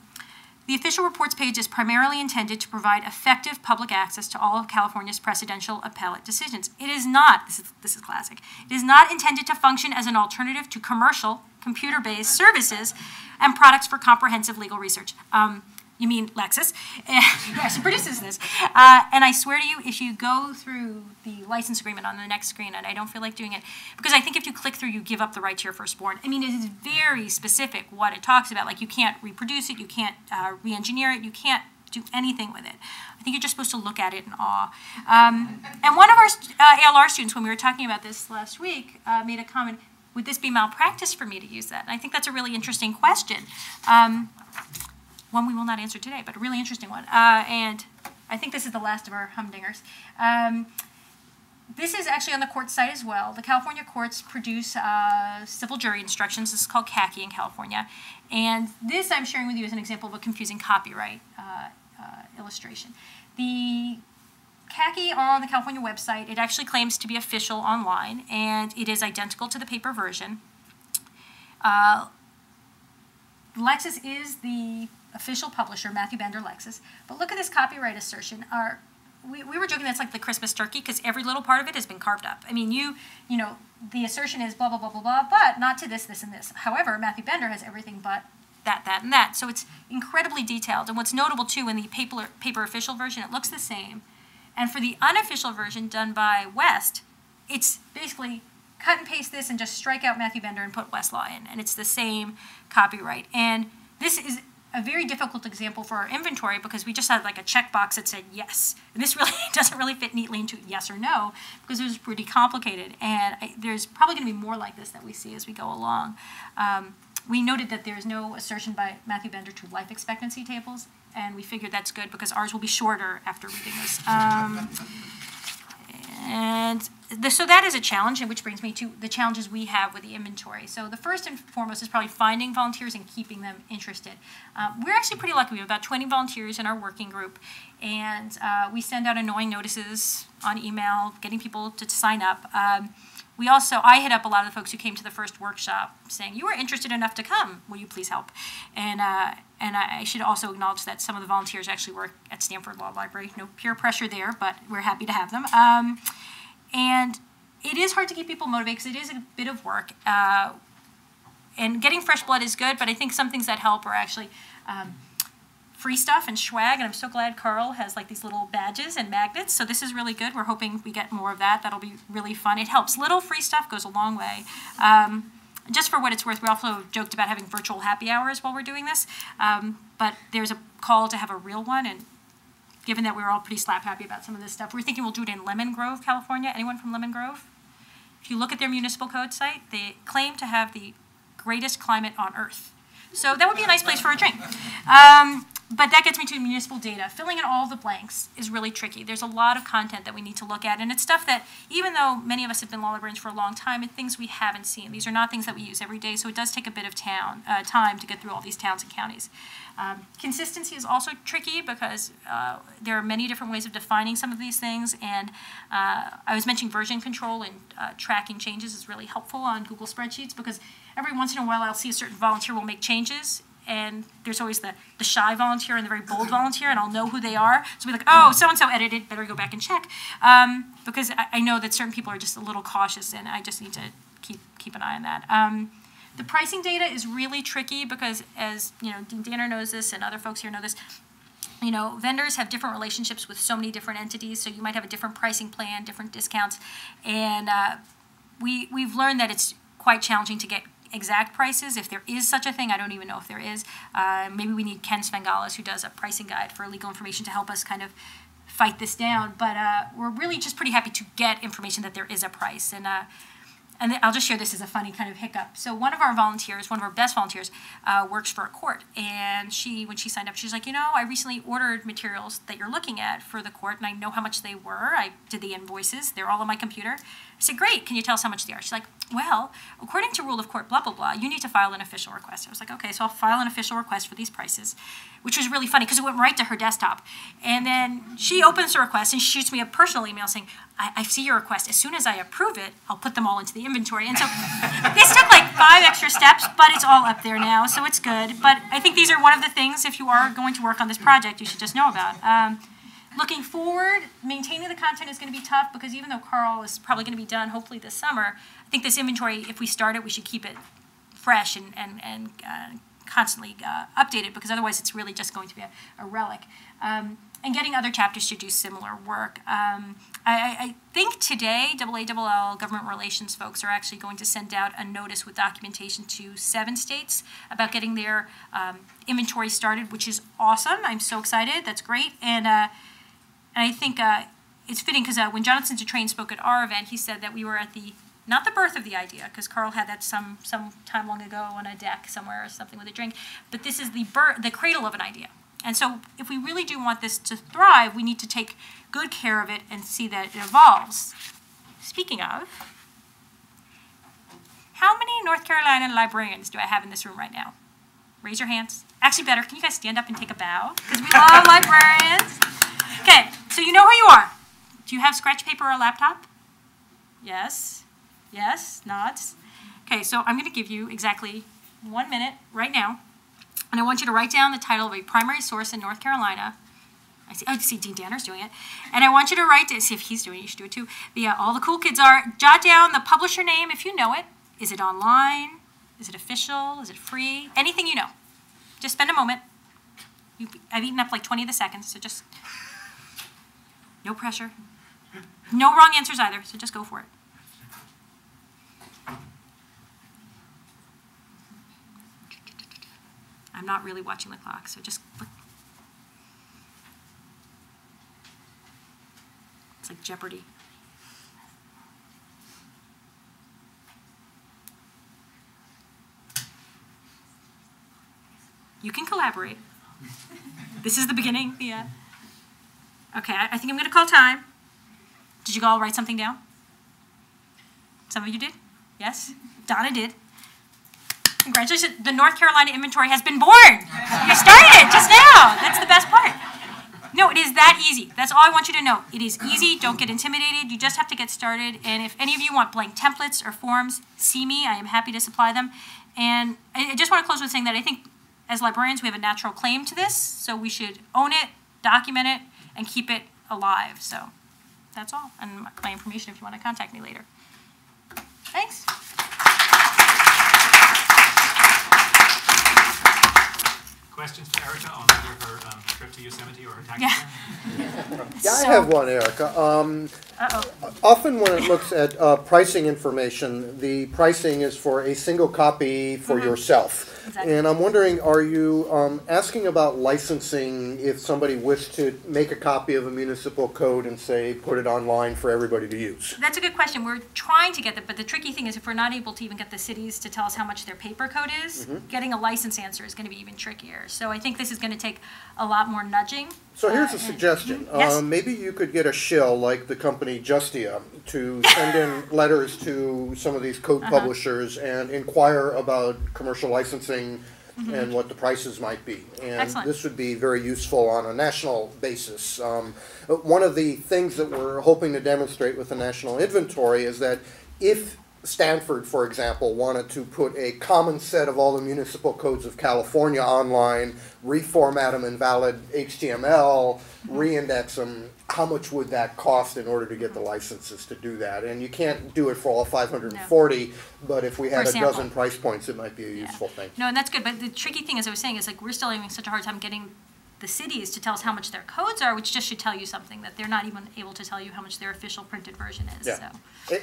The official reports page is primarily intended to provide effective public access to all of California's precedential appellate decisions. It is not, this is classic, it is not intended to function as an alternative to commercial, computer-based services and products for comprehensive legal research. You mean Lexis? Yeah, she produces this. And I swear to you, if you go through the license agreement on the next screen, and I don't feel like doing it, because I think if you click through, you give up the right to your firstborn. I mean, it is very specific what it talks about. Like, you can't reproduce it, you can't re-engineer it, you can't do anything with it. I think you're just supposed to look at it in awe. And one of our ALR students, when we were talking about this last week, made a comment, would this be malpractice for me to use that? And I think that's a really interesting question. One we will not answer today, but a really interesting one. And I think this is the last of our humdingers. This is actually on the court site as well. The California courts produce civil jury instructions. This is called CACI in California. And this I'm sharing with you as an example of a confusing copyright illustration. The CACI on the California website, it actually claims to be official online, and it is identical to the paper version. Lexis is the official publisher, Matthew Bender Lexis. But look at this copyright assertion. We were joking that's like the Christmas turkey because every little part of it has been carved up. I mean, you know, the assertion is blah, blah, blah, blah, blah, but not to this, this, and this. However, Matthew Bender has everything but that, that, and that. So it's incredibly detailed. And what's notable, too, in the paper official version, it looks the same. And for the unofficial version done by West, it's basically cut and paste this and just strike out Matthew Bender and put Westlaw in. And it's the same copyright. And this is a very difficult example for our inventory because we just had like a checkbox that said yes. And this really doesn't really fit neatly into yes or no because it was pretty complicated. And there's probably going to be more like this that we see as we go along. We noted that there is no assertion by Matthew Bender to life expectancy tables. and we figured that's good because ours will be shorter after reading this. So that is a challenge, and which brings me to the challenges we have with the inventory. So the first and foremost is probably finding volunteers and keeping them interested. We're actually pretty lucky. We have about 20 volunteers in our working group, and we send out annoying notices on email, getting people to sign up. We also, I hit up a lot of the folks who came to the first workshop saying, you were interested enough to come, will you please help? And I should also acknowledge that some of the volunteers actually work at Stanford Law Library. No peer pressure there, but we're happy to have them. And it is hard to keep people motivated because it is a bit of work. And getting fresh blood is good, but I think some things that help are actually free stuff and swag, and I'm so glad Carl has like these little badges and magnets, so this is really good. We're hoping we get more of that. That'll be really fun. It helps. Little free stuff goes a long way. Just for what it's worth, we also joked about having virtual happy hours while we're doing this, but there's a call to have a real one, and given that we were all pretty slap happy about some of this stuff, we're thinking we'll do it in Lemon Grove, California. Anyone from Lemon Grove? If you look at their municipal code site, they claim to have the greatest climate on earth. So that would be a nice place for a drink. But that gets me to municipal data. Filling in all the blanks is really tricky. There's a lot of content that we need to look at, and it's stuff that, even though many of us have been law librarians for a long time, it's things we haven't seen. These are not things that we use every day, so it does take a bit of time to get through all these towns and counties. Consistency is also tricky because there are many different ways of defining some of these things, and I was mentioning version control and tracking changes is really helpful on Google Spreadsheets, because every once in a while I'll see a certain volunteer will make changes, and there's always the shy volunteer and the very bold volunteer, and I'll know who they are. So we're like, oh, so-and-so edited, better go back and check. Because I know that certain people are just a little cautious, and I just need to keep an eye on that. The pricing data is really tricky because, as you know, Dean Danner knows this and other folks here know this, you know, vendors have different relationships with so many different entities, so you might have a different pricing plan, different discounts. And we've learned that it's quite challenging to get exact prices, if there is such a thing. I don't even know if there is. Maybe we need Ken Svengalis, who does a pricing guide for legal information, to help us kind of fight this down. But we're really just pretty happy to get information that there is a price. And I'll just share this as a funny kind of hiccup. So one of our volunteers, one of our best volunteers, works for a court. And she, when she signed up, she's like, you know, I recently ordered materials that you're looking at for the court, and I know how much they were. I did the invoices. They're all on my computer. I said, great. Can you tell us how much they are? She's like, well, according to rule of court, blah, blah, blah, you need to file an official request. I was like, okay, so I'll file an official request for these prices, which was really funny because it went right to her desktop. And then she opens the request and shoots me a personal email saying, I see your request. As soon as I approve it, I'll put them all into the inventory. And so this took like 5 extra steps, but it's all up there now, so it's good. But I think these are one of the things, if you are going to work on this project, you should just know about. Looking forward, maintaining the content is going to be tough because even though Carl is probably going to be done hopefully this summer, I think this inventory, if we start it, we should keep it fresh and constantly updated, because otherwise it's really just going to be a relic. And getting other chapters to do similar work. I think today, AALL government relations folks are actually going to send out a notice with documentation to 7 states about getting their inventory started, which is awesome. I'm so excited. That's great. And I think it's fitting because when Jonathan Dutrain spoke at our event, he said that we were at the, not the birth of the idea, because Carl had that some time long ago on a deck somewhere or something with a drink, but this is the cradle of an idea. And so if we really do want this to thrive, we need to take good care of it and see that it evolves. Speaking of, how many North Carolina librarians do I have in this room right now? Raise your hands. Actually, better, can you guys stand up and take a bow? Because we love librarians. Okay, so you know who you are. Do you have scratch paper or a laptop? Yes. Yes, nods. Okay, so I'm going to give you exactly 1 minute right now, and I want you to write down the title of a primary source in North Carolina. I see Dean Danner's doing it. And I want you to write down, see if he's doing it, you should do it too. All the cool kids are. Jot down the publisher name if you know it. Is it online? Is it official? Is it free? Anything you know. Just spend a moment. I've eaten up like 20 of the seconds, so just... No pressure. No wrong answers either, so just go for it. I'm not really watching the clock, so just look. It's like Jeopardy. You can collaborate. This is the beginning, the end. Okay, I think I'm going to call time. Did you all write something down? Some of you did? Yes? Donna did. Congratulations. The North Carolina inventory has been born. You started it just now. That's the best part. No, it is that easy. That's all I want you to know. It is easy. Don't get intimidated. You just have to get started. And if any of you want blank templates or forms, see me. I am happy to supply them. And I just want to close with saying that I think as librarians, we have a natural claim to this. So we should own it, document it, and keep it alive. So that's all. And my information if you want to contact me later. Thanks. Questions for Erica on either her trip to Yosemite or her tax return? Yeah, I have one, Erica. Often when it looks at pricing information, the pricing is for a single copy for yourself. Exactly. And I'm wondering, are you asking about licensing if somebody wished to make a copy of a municipal code and, say, put it online for everybody to use? That's a good question. We're trying to get that, but the tricky thing is if we're not able to even get the cities to tell us how much their paper code is, getting a license answer is going to be even trickier. So I think this is going to take a lot more nudging. So here's a suggestion. Maybe you could get a shill like the company Justia to send in letters to some of these code publishers and inquire about commercial licensing and what the prices might be. And this would be very useful on a national basis. One of the things that we're hoping to demonstrate with the national inventory is that if Stanford, for example, wanted to put a common set of all the municipal codes of California online, reformat them in valid HTML, reindex them, how much would that cost in order to get the licenses to do that? And you can't do it for all 540, but if we had a dozen price points, it might be a useful thing. No, and that's good, but the tricky thing, as I was saying, is like we're still having such a hard time getting the cities to tell us how much their codes are, which just should tell you something, that they're not even able to tell you how much their official printed version is. So.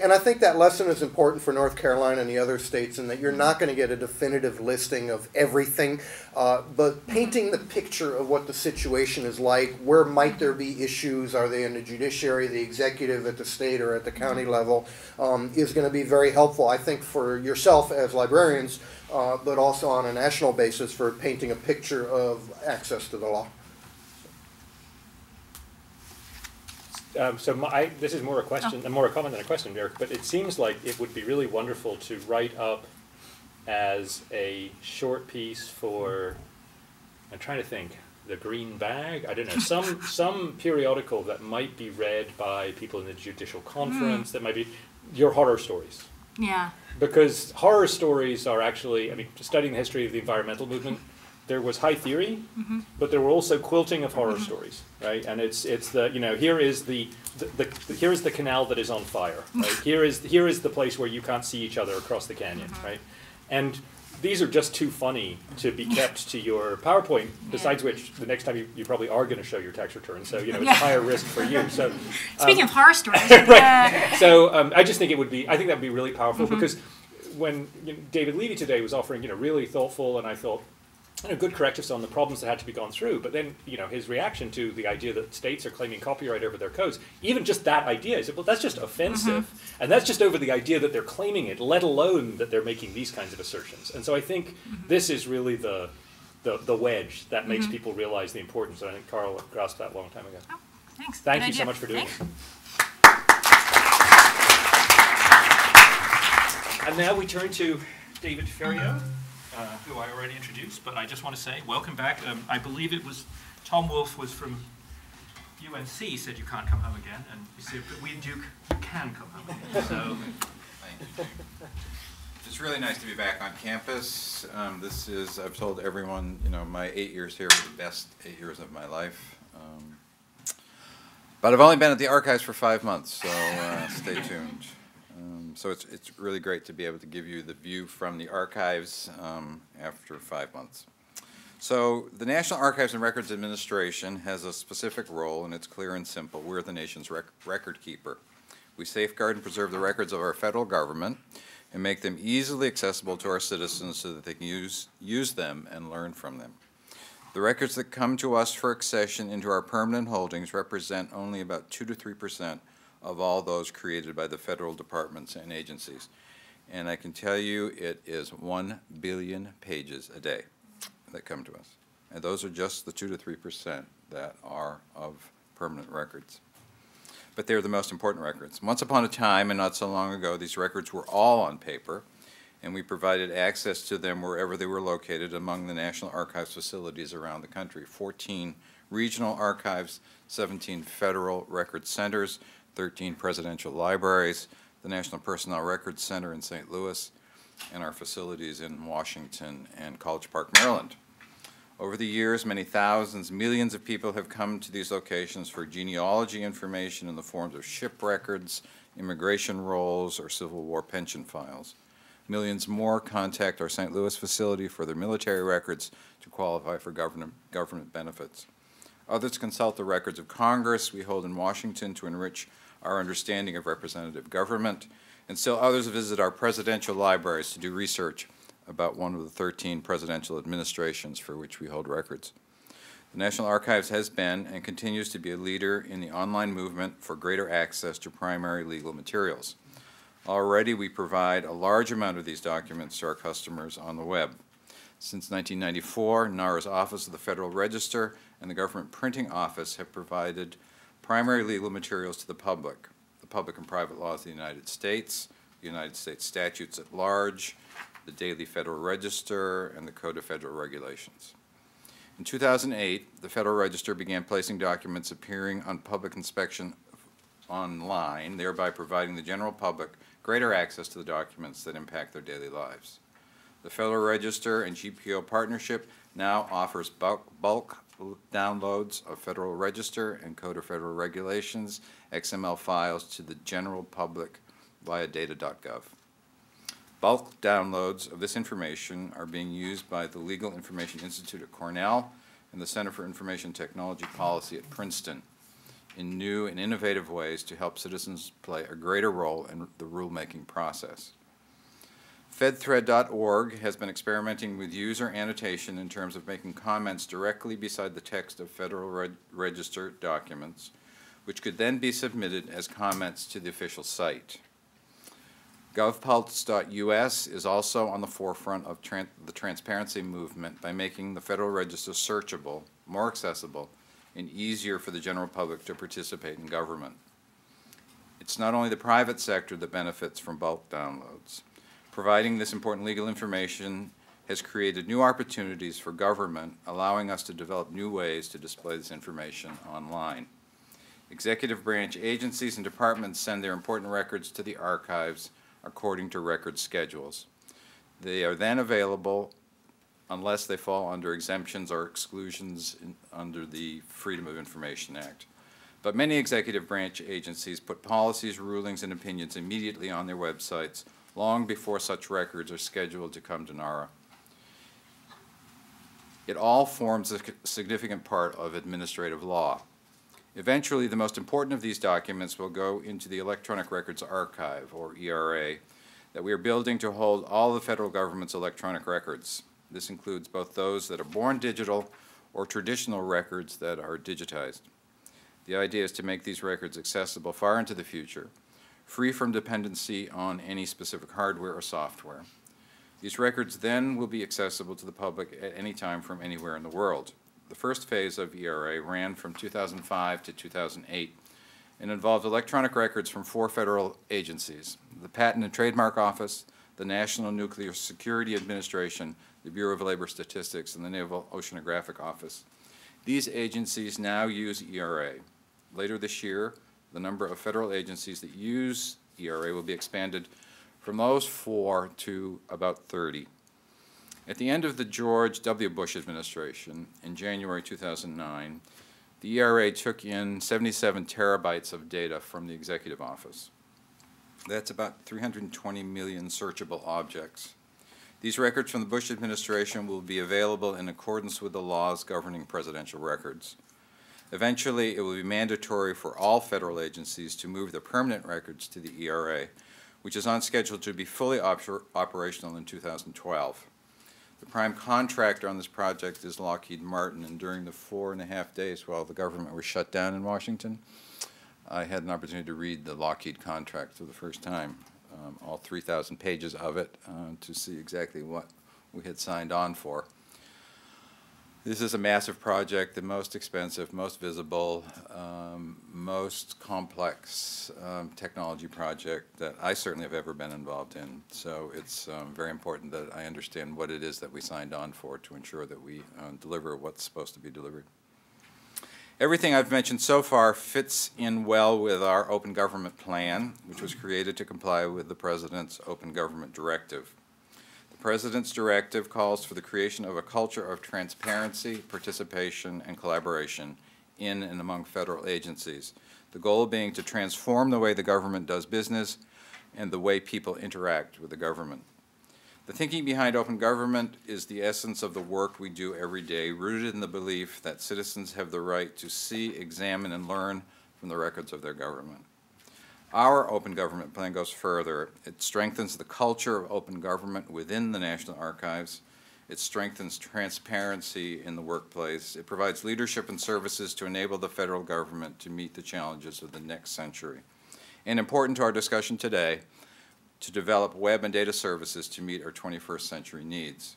And I think that lesson is important for North Carolina and the other states in that you're not going to get a definitive listing of everything, but painting the picture of what the situation is like, where might there be issues, are they in the judiciary, the executive at the state or at the county level, is going to be very helpful, I think, for yourself as librarians, but also on a national basis for painting a picture of access to the law. This is more a question, more a comment than a question, Eric. But it seems like it would be really wonderful to write up as a short piece for. I'm trying to think. The Green Bag. I don't know. Some periodical that might be read by people in the judicial conference. That might be your horror stories. Yeah. Because horror stories are actually. I mean, studying the history of the environmental movement. There was high theory, but there were also quilting of horror stories, right? And it's the here is the here is the canal that is on fire, right? Here is the place where you can't see each other across the canyon, right? And these are just too funny to be kept to your PowerPoint. Besides which, the next time you probably are going to show your tax return, so it's a higher risk for you. So speaking of horror stories, So I just think it would be. I think that would be really powerful because when David Levy today was offering really thoughtful and I thought. Good correctives on the problems that had to be gone through, but then his reaction to the idea that states are claiming copyright over their codes, even just that idea, is well, that's just offensive, and that's just over the idea that they're claiming it, let alone that they're making these kinds of assertions. And so I think this is really the wedge that makes people realize the importance. And I think Carl grasped that a long time ago. Oh, thanks. Thank you so much for doing it. And now we turn to David Ferriero. Who I already introduced, but I just want to say welcome back. I believe it was Tom Wolfe was from UNC said you can't come home again, and you said but we at Duke you can come home again. So thank you. It's really nice to be back on campus. This is I've told everyone my 8 years here were the best 8 years of my life. But I've only been at the archives for 5 months, so stay tuned. So it's really great to be able to give you the view from the archives after 5 months. So the National Archives and Records Administration has a specific role, and it's clear and simple. We're the nation's record keeper. We safeguard and preserve the records of our federal government and make them easily accessible to our citizens so that they can use them and learn from them. The records that come to us for accession into our permanent holdings represent only about 2 to 3% of all those created by the federal departments and agencies. And I can tell you it is 1 billion pages a day that come to us. And those are just the 2 to 3% that are of permanent records. But they're the most important records. Once upon a time, and not so long ago, these records were all on paper, and we provided access to them wherever they were located among the National Archives facilities around the country. 14 regional archives, 17 federal record centers, 13 presidential libraries, the National Personnel Records Center in St. Louis, and our facilities in Washington and College Park, Maryland. Over the years, many thousands, millions of people have come to these locations for genealogy information in the forms of ship records, immigration rolls, or Civil War pension files. Millions more contact our St. Louis facility for their military records to qualify for government benefits. Others consult the records of Congress we hold in Washington to enrich our understanding of representative government, and still others visit our presidential libraries to do research about one of the 13 presidential administrations for which we hold records. The National Archives has been and continues to be a leader in the online movement for greater access to primary legal materials. Already, we provide a large amount of these documents to our customers on the web. Since 1994, NARA's Office of the Federal Register and the Government Printing Office have provided primary legal materials to the public and private laws of the United States statutes at large, the Daily Federal Register, and the Code of Federal Regulations. In 2008, the Federal Register began placing documents appearing on public inspection online, thereby providing the general public greater access to the documents that impact their daily lives. The Federal Register and GPO partnership now offers bulk downloads of Federal Register and Code of Federal Regulations XML files to the general public via data.gov. Bulk downloads of this information are being used by the Legal Information Institute at Cornell and the Center for Information Technology Policy at Princeton in new and innovative ways to help citizens play a greater role in the rulemaking process. FedThread.org has been experimenting with user annotation in terms of making comments directly beside the text of Federal Register documents, which could then be submitted as comments to the official site. GovPulse.us is also on the forefront of the transparency movement by making the Federal Register searchable, more accessible, and easier for the general public to participate in government. It's not only the private sector that benefits from bulk downloads. Providing this important legal information has created new opportunities for government, allowing us to develop new ways to display this information online. Executive branch agencies and departments send their important records to the archives according to record schedules. They are then available unless they fall under exemptions or exclusions under the Freedom of Information Act. But many executive branch agencies put policies, rulings, and opinions immediately on their websites long before such records are scheduled to come to NARA. It all forms a significant part of administrative law. Eventually, the most important of these documents will go into the Electronic Records Archive, or ERA, that we are building to hold all the federal government's electronic records. This includes both those that are born digital or traditional records that are digitized. The idea is to make these records accessible far into the future, free from dependency on any specific hardware or software. These records then will be accessible to the public at any time from anywhere in the world. The first phase of ERA ran from 2005 to 2008 and involved electronic records from 4 federal agencies: the Patent and Trademark Office, the National Nuclear Security Administration, the Bureau of Labor Statistics, and the Naval Oceanographic Office. These agencies now use ERA. Later this year, the number of federal agencies that use ERA will be expanded from those 4 to about 30. At the end of the George W. Bush administration in January 2009, the ERA took in 77 terabytes of data from the executive office. That's about 320 million searchable objects. These records from the Bush administration will be available in accordance with the laws governing presidential records. Eventually, it will be mandatory for all federal agencies to move their permanent records to the ERA, which is on schedule to be fully operational in 2012. The prime contractor on this project is Lockheed Martin, and during the 4.5 days while the government was shut down in Washington, I had an opportunity to read the Lockheed contract for the first time, all 3,000 pages of it, to see exactly what we had signed on for. This is a massive project, the most expensive, most visible, most complex technology project that I certainly have ever been involved in. So it's very important that I understand what it is that we signed on for to ensure that we deliver what's supposed to be delivered. Everything I've mentioned so far fits in well with our Open Government Plan, which was created to comply with the President's Open Government Directive. The President's directive calls for the creation of a culture of transparency, participation, and collaboration in and among federal agencies, the goal being to transform the way the government does business and the way people interact with the government. The thinking behind open government is the essence of the work we do every day, rooted in the belief that citizens have the right to see, examine, and learn from the records of their government. Our Open Government Plan goes further. It strengthens the culture of open government within the National Archives. It strengthens transparency in the workplace. It provides leadership and services to enable the federal government to meet the challenges of the next century. And important to our discussion today, to develop web and data services to meet our 21st century needs.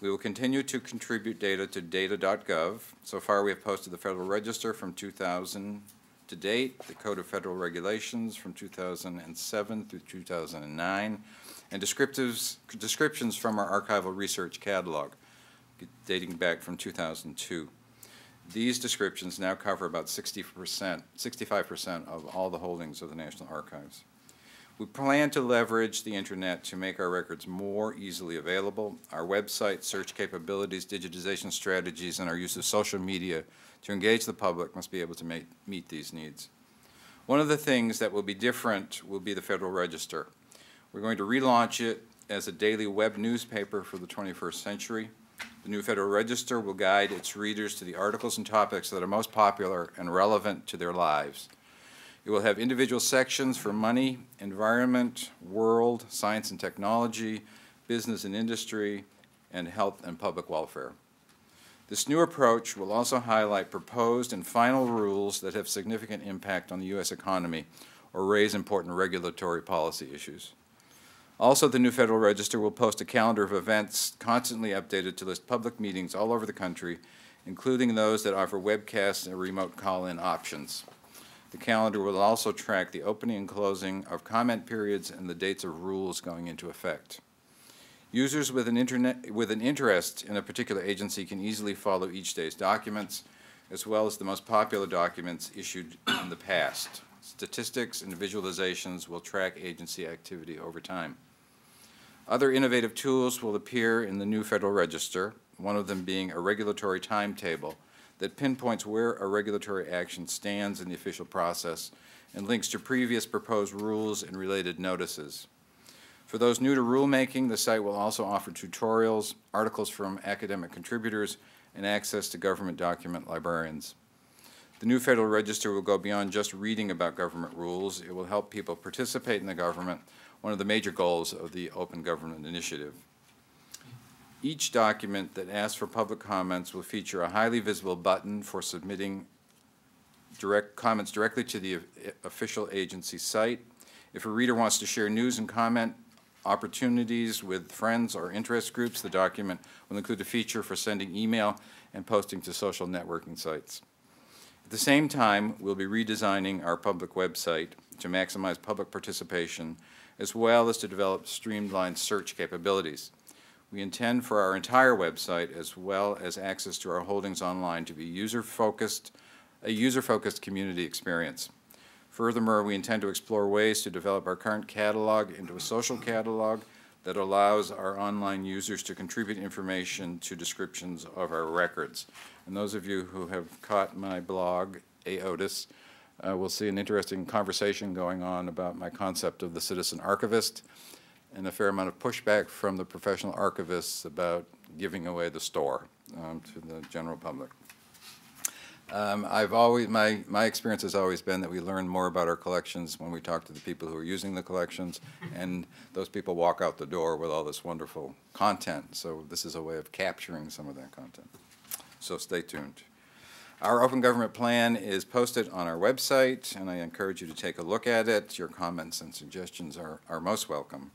We will continue to contribute data to data.gov. So far, we have posted the Federal Register from 2000 to date, the Code of Federal Regulations from 2007 through 2009, and descriptions from our archival research catalog dating back from 2002. These descriptions now cover about 65% of all the holdings of the National Archives. We plan to leverage the internet to make our records more easily available. Our website, search capabilities, digitization strategies, and our use of social media to engage the public must be able to meet these needs. One of the things that will be different will be the Federal Register. We're going to relaunch it as a daily web newspaper for the 21st century. The new Federal Register will guide its readers to the articles and topics that are most popular and relevant to their lives. It will have individual sections for money, environment, world, science and technology, business and industry, and health and public welfare. This new approach will also highlight proposed and final rules that have significant impact on the U.S. economy or raise important regulatory policy issues. Also, the new Federal Register will post a calendar of events constantly updated to list public meetings all over the country, including those that offer webcasts and remote call-in options. The calendar will also track the opening and closing of comment periods and the dates of rules going into effect. Users with an interest in a particular agency can easily follow each day's documents, as well as the most popular documents issued in the past. Statistics and visualizations will track agency activity over time. Other innovative tools will appear in the new Federal Register, one of them being a regulatory timetable that pinpoints where a regulatory action stands in the official process and links to previous proposed rules and related notices. For those new to rulemaking, the site will also offer tutorials, articles from academic contributors, and access to government document librarians. The new Federal Register will go beyond just reading about government rules. It will help people participate in the government, one of the major goals of the Open Government Initiative. Each document that asks for public comments will feature a highly visible button for submitting comments directly to the official agency site. If a reader wants to share news and comment opportunities with friends or interest groups, the document will include a feature for sending email and posting to social networking sites. At the same time, we'll be redesigning our public website to maximize public participation, as well as to develop streamlined search capabilities. We intend for our entire website, as well as access to our holdings online, to be a user-focused community experience. Furthermore, we intend to explore ways to develop our current catalog into a social catalog that allows our online users to contribute information to descriptions of our records. And those of you who have caught my blog, AOTIS, will see an interesting conversation going on about my concept of the citizen archivist and a fair amount of pushback from the professional archivists about giving away the store to the general public. My experience has always been that we learn more about our collections when we talk to the people who are using the collections, and those people walk out the door with all this wonderful content. So this is a way of capturing some of that content. So stay tuned. Our Open Government Plan is posted on our website, and I encourage you to take a look at it. Your comments and suggestions are most welcome.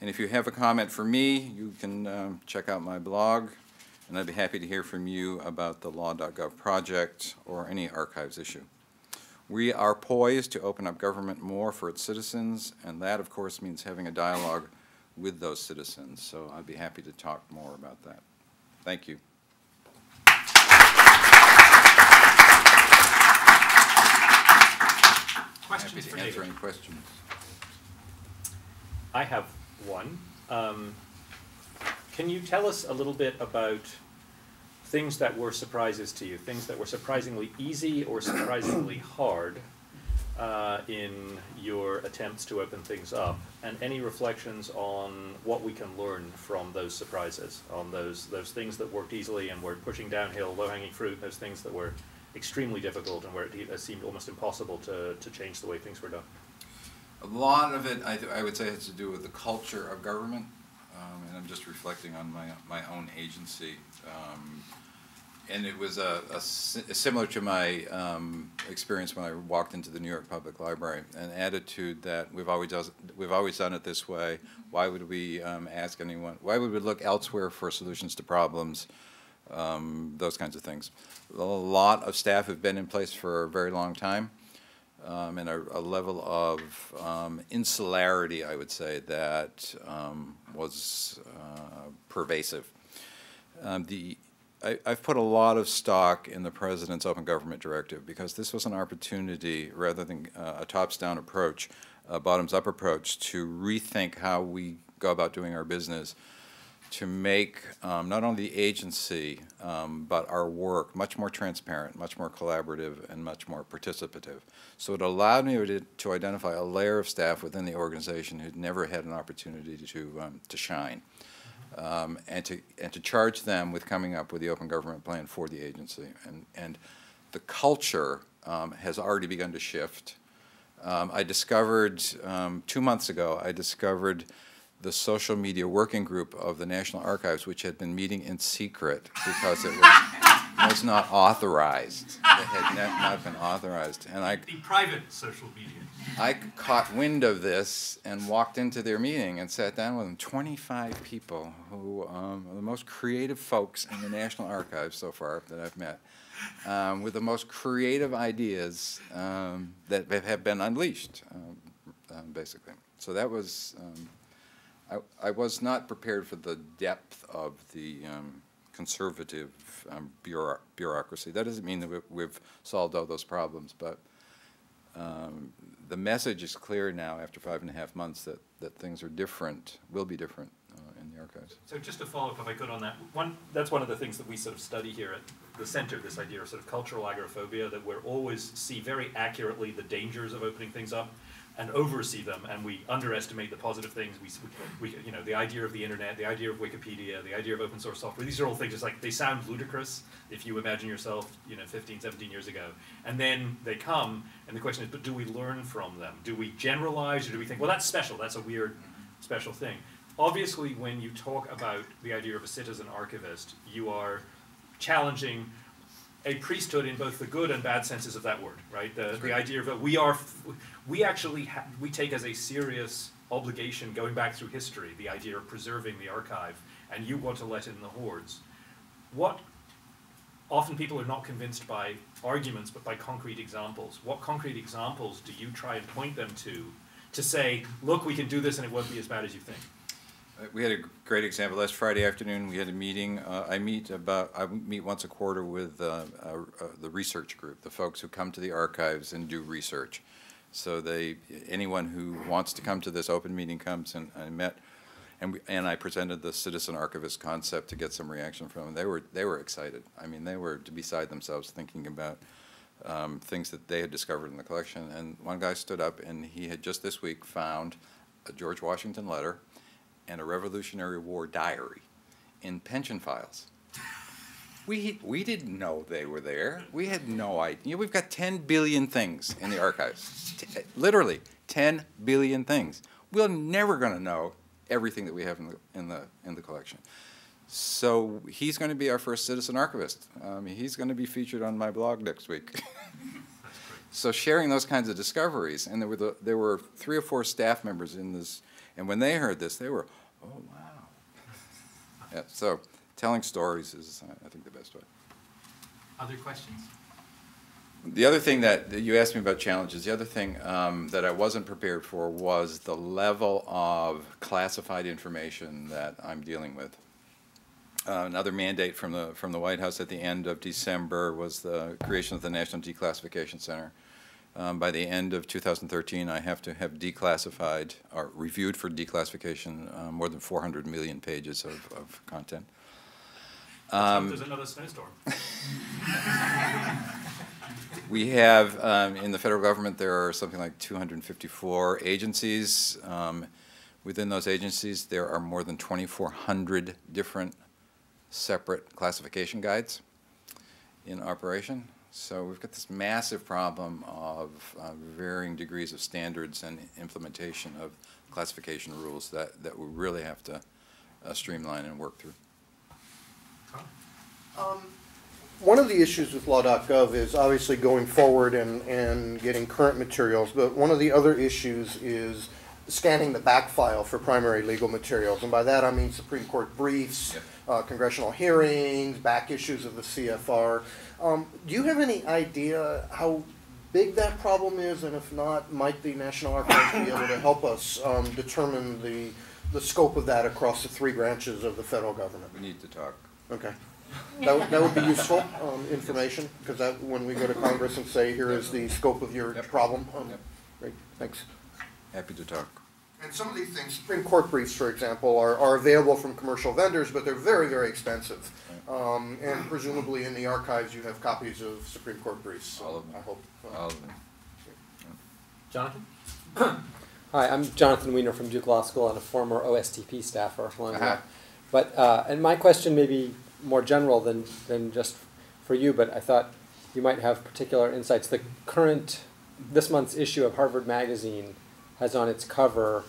And if you have a comment for me, you can check out my blog. and I'd be happy to hear from you about the Law.gov project or any archives issue. We are poised to open up government more for its citizens, and that, of course, means having a dialogue with those citizens. So I'd be happy to talk more about that. Thank you. Questions for David. Any questions? I have one. Can you tell us a little bit about things that were surprises to you, things that were surprisingly easy or surprisingly hard in your attempts to open things up, and any reflections on what we can learn from those surprises, on those things that worked easily and were pushing downhill, low-hanging fruit, those things that were extremely difficult and where it seemed almost impossible to change the way things were done? A lot of it, I would say, has to do with the culture of government, and I'm just reflecting on my own agency. And it was similar to my experience when I walked into the New York Public Library, an attitude that we've always done it this way. Why would we ask anyone? Why would we look elsewhere for solutions to problems? Those kinds of things. A lot of staff have been in place for a very long time, and a level of insularity, I would say, that was pervasive. I've put a lot of stock in the President's Open Government Directive because this was an opportunity, rather than a tops-down approach, a bottoms-up approach, to rethink how we go about doing our business, to make not only the agency, but our work much more transparent, much more collaborative, and much more participative. So it allowed me to identify a layer of staff within the organization who'd never had an opportunity to shine. And to charge them with coming up with the open government plan for the agency. And the culture has already begun to shift. I discovered, 2 months ago, I discovered the social media working group of the National Archives, which had been meeting in secret because it was not authorized. It had not been authorized. And the private social media. I caught wind of this and walked into their meeting and sat down with them. 25 people who are the most creative folks in the National Archives so far that I've met, with the most creative ideas that have been unleashed, basically. So that was... I was not prepared for the depth of the conservative bureaucracy. That doesn't mean that we've solved all those problems, but the message is clear now after 5.5 months that things are different, will be different in the archives. So just to follow up, if I could, on that, that's one of the things that we sort of study here at the center, this idea of sort of cultural agoraphobia, that we're always see very accurately the dangers of opening things up, and oversee them, and we underestimate the positive things. We you know, the idea of the internet, the idea of Wikipedia, the idea of open source software. These are all things. It's like they sound ludicrous if you imagine yourself, 15, 17 years ago, and then they come. And the question is, but do we learn from them? Do we generalize, or do we think, well, that's special? That's a weird, special thing. Obviously, when you talk about the idea of a citizen archivist, you are challenging a priesthood in both the good and bad senses of that word, right? The idea that we take as a serious obligation, going back through history, the idea of preserving the archive, and you want to let in the hordes. What often people are not convinced by arguments, but by concrete examples. What concrete examples do you try and point them to say, look, we can do this and it won't be as bad as you think? We had a great example last Friday afternoon. We had a meeting. I meet once a quarter with the research group, the folks who come to the archives and do research. So anyone who wants to come to this open meeting comes, and I met, and I presented the citizen archivist concept to get some reaction from them. They were excited. I mean, they were beside themselves thinking about things that they had discovered in the collection. And one guy stood up, and he had just this week found a George Washington letter and a Revolutionary War diary in pension files. We didn't know they were there. We had no idea. We've got 10 billion things in the archives. Literally, 10 billion things. We're never going to know everything that we have in the collection. So he's going to be our first citizen archivist. He's going to be featured on my blog next week. So sharing those kinds of discoveries, and there were 3 or 4 staff members in this. And when they heard this, they were, oh, wow. Yeah, so telling stories is, I think, the best way. Other questions? The other thing that you asked me about challenges, the other thing that I wasn't prepared for was the level of classified information that I'm dealing with. Another mandate from the White House at the end of December was the creation of the National Declassification Center. By the end of 2013, I have to have declassified or reviewed for declassification more than 400 million pages of content. There's another snowstorm. We have, in the federal government, there are something like 254 agencies. Within those agencies, there are more than 2,400 different separate classification guides in operation. So we've got this massive problem of varying degrees of standards and implementation of classification rules that we really have to streamline and work through. One of the issues with law.gov is obviously going forward and getting current materials, but one of the other issues is scanning the back file for primary legal materials. And by that I mean Supreme Court briefs, yep, congressional hearings, back issues of the CFR. Do you have any idea how big that problem is? And if not, might the National Archives be able to help us determine the scope of that across the three branches of the federal government? We need to talk. Okay. That would be useful information, because that when we go to Congress and say, here is the scope of your problem. Great, thanks. Happy to talk. And some of these things, Supreme Court briefs, for example, are available from commercial vendors, but they're very, very expensive. And presumably in the archives you have copies of Supreme Court briefs. So all of them. I hope. All of them. Jonathan? Hi, I'm Jonathan Wiener from Duke Law School and a former OSTP staffer. But and my question may be more general than just for you, but I thought you might have particular insights. The current, this month's issue of Harvard Magazine has on its cover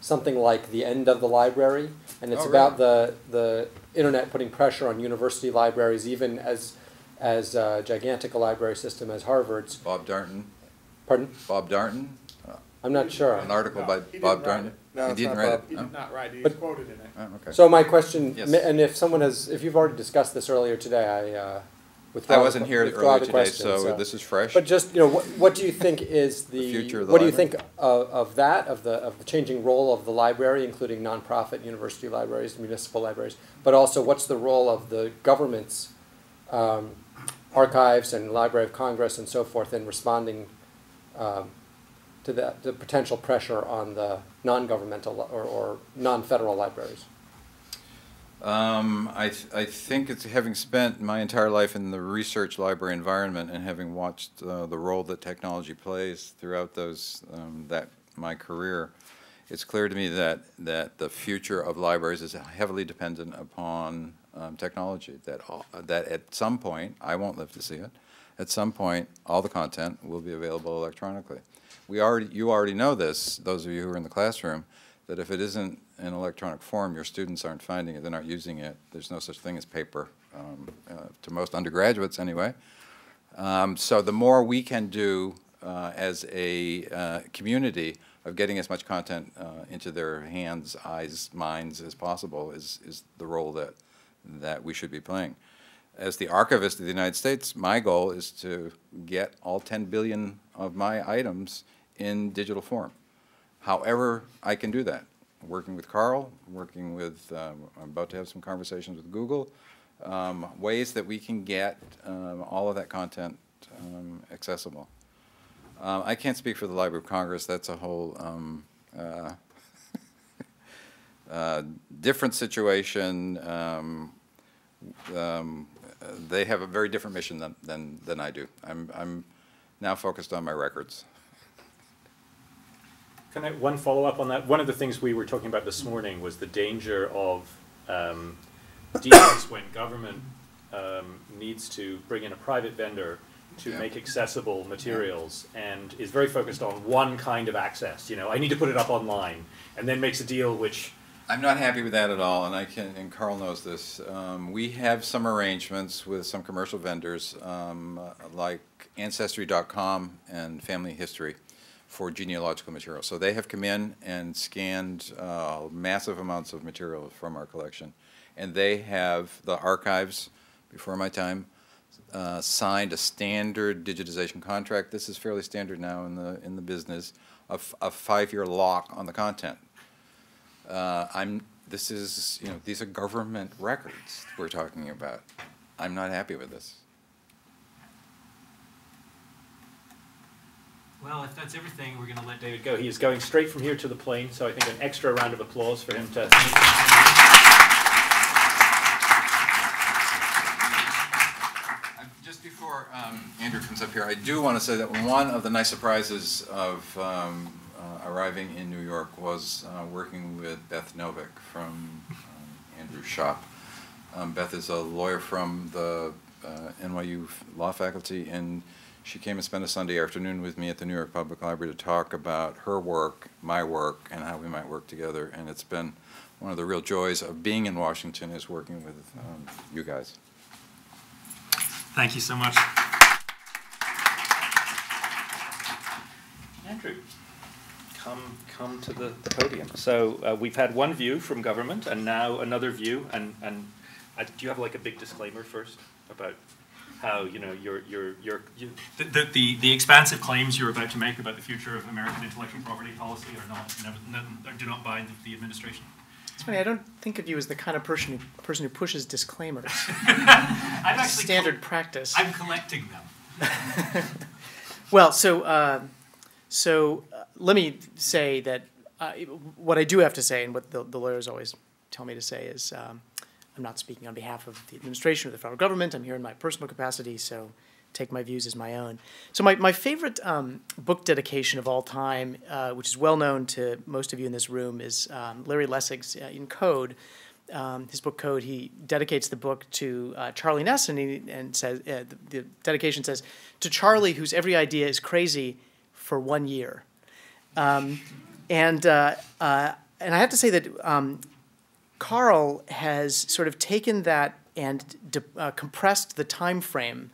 something like the end of the library, and it's about the internet putting pressure on university libraries, even as gigantic a library system as Harvard's. Bob Darnton. Pardon? Bob Darnton. I'm not sure. An article by Bob Darnton. No, he didn't write it. He did not write it. He was quoted in it. Oh, okay. So my question, yes, and if someone has, if you've already discussed this earlier today, I wasn't here earlier today, question, so this is fresh. But just, you know, what do you think is the future of the library? What do you think of that, of the changing role of the library, including nonprofit university libraries, municipal libraries, but also what's the role of the government's archives and Library of Congress and so forth in responding to the potential pressure on the non-governmental or non-federal libraries? I think it's, having spent my entire life in the research library environment and having watched the role that technology plays throughout those my career, it's clear to me that the future of libraries is heavily dependent upon technology. That at some point, I won't live to see it, at some point all the content will be available electronically. You already know this, those of you who are in the classroom, that if it isn't in electronic form, your students aren't finding it, they're not using it. There's no such thing as paper, to most undergraduates anyway. So the more we can do as a community of getting as much content into their hands, eyes, minds as possible is the role that we should be playing. As the archivist of the United States, my goal is to get all 10 billion of my items in digital form. However I can do that, working with Carl, working with, I'm about to have some conversations with Google, ways that we can get all of that content accessible. I can't speak for the Library of Congress. That's a whole different situation. They have a very different mission than I do. I'm now focused on my records. Can I one follow-up on that? One of the things we were talking about this morning was the danger of deals when government needs to bring in a private vendor to make accessible materials and is very focused on one kind of access. You know, I need to put it up online, and then makes a deal which... I'm not happy with that at all, and I can, and Carl knows this. We have some arrangements with some commercial vendors like Ancestry.com and Family History for genealogical material. So they have come in and scanned massive amounts of material from our collection. And they have, the archives, before my time, signed a standard digitization contract. This is fairly standard now in the business, of a five-year lock on the content. This is, you know, these are government records we're talking about. I'm not happy with this. Well, if that's everything, we're going to let David go. He is going straight from here to the plane, so I think an extra round of applause for him to... Just before Andrew comes up here, I do want to say that one of the nice surprises of arriving in New York was working with Beth Novick from Andrew's shop. Beth is a lawyer from the NYU law faculty, and she came and spent a Sunday afternoon with me at the New York Public Library to talk about her work, my work, and how we might work together. And it's been one of the real joys of being in Washington is working with you guys. Thank you so much. Andrew, come to the podium. So we've had one view from government, and now another view. And do you have like a big disclaimer first about how, you know, the expansive claims you're about to make about the future of American intellectual property policy are not, do not bind the administration? It's funny, I don't think of you as the kind of person who pushes disclaimers. I've actually standard practice. I'm collecting them. Well, so let me say that what I do have to say, and what the lawyers always tell me to say, is. I'm not speaking on behalf of the administration or the federal government. I'm here in my personal capacity, so take my views as my own. So my favorite book dedication of all time, which is well known to most of you in this room, is Larry Lessig's in Code. His book Code, he dedicates the book to Charlie Ness, and, says, the dedication says, "To Charlie, whose every idea is crazy for 1 year." And I have to say that Carl has sort of taken that and compressed the time frame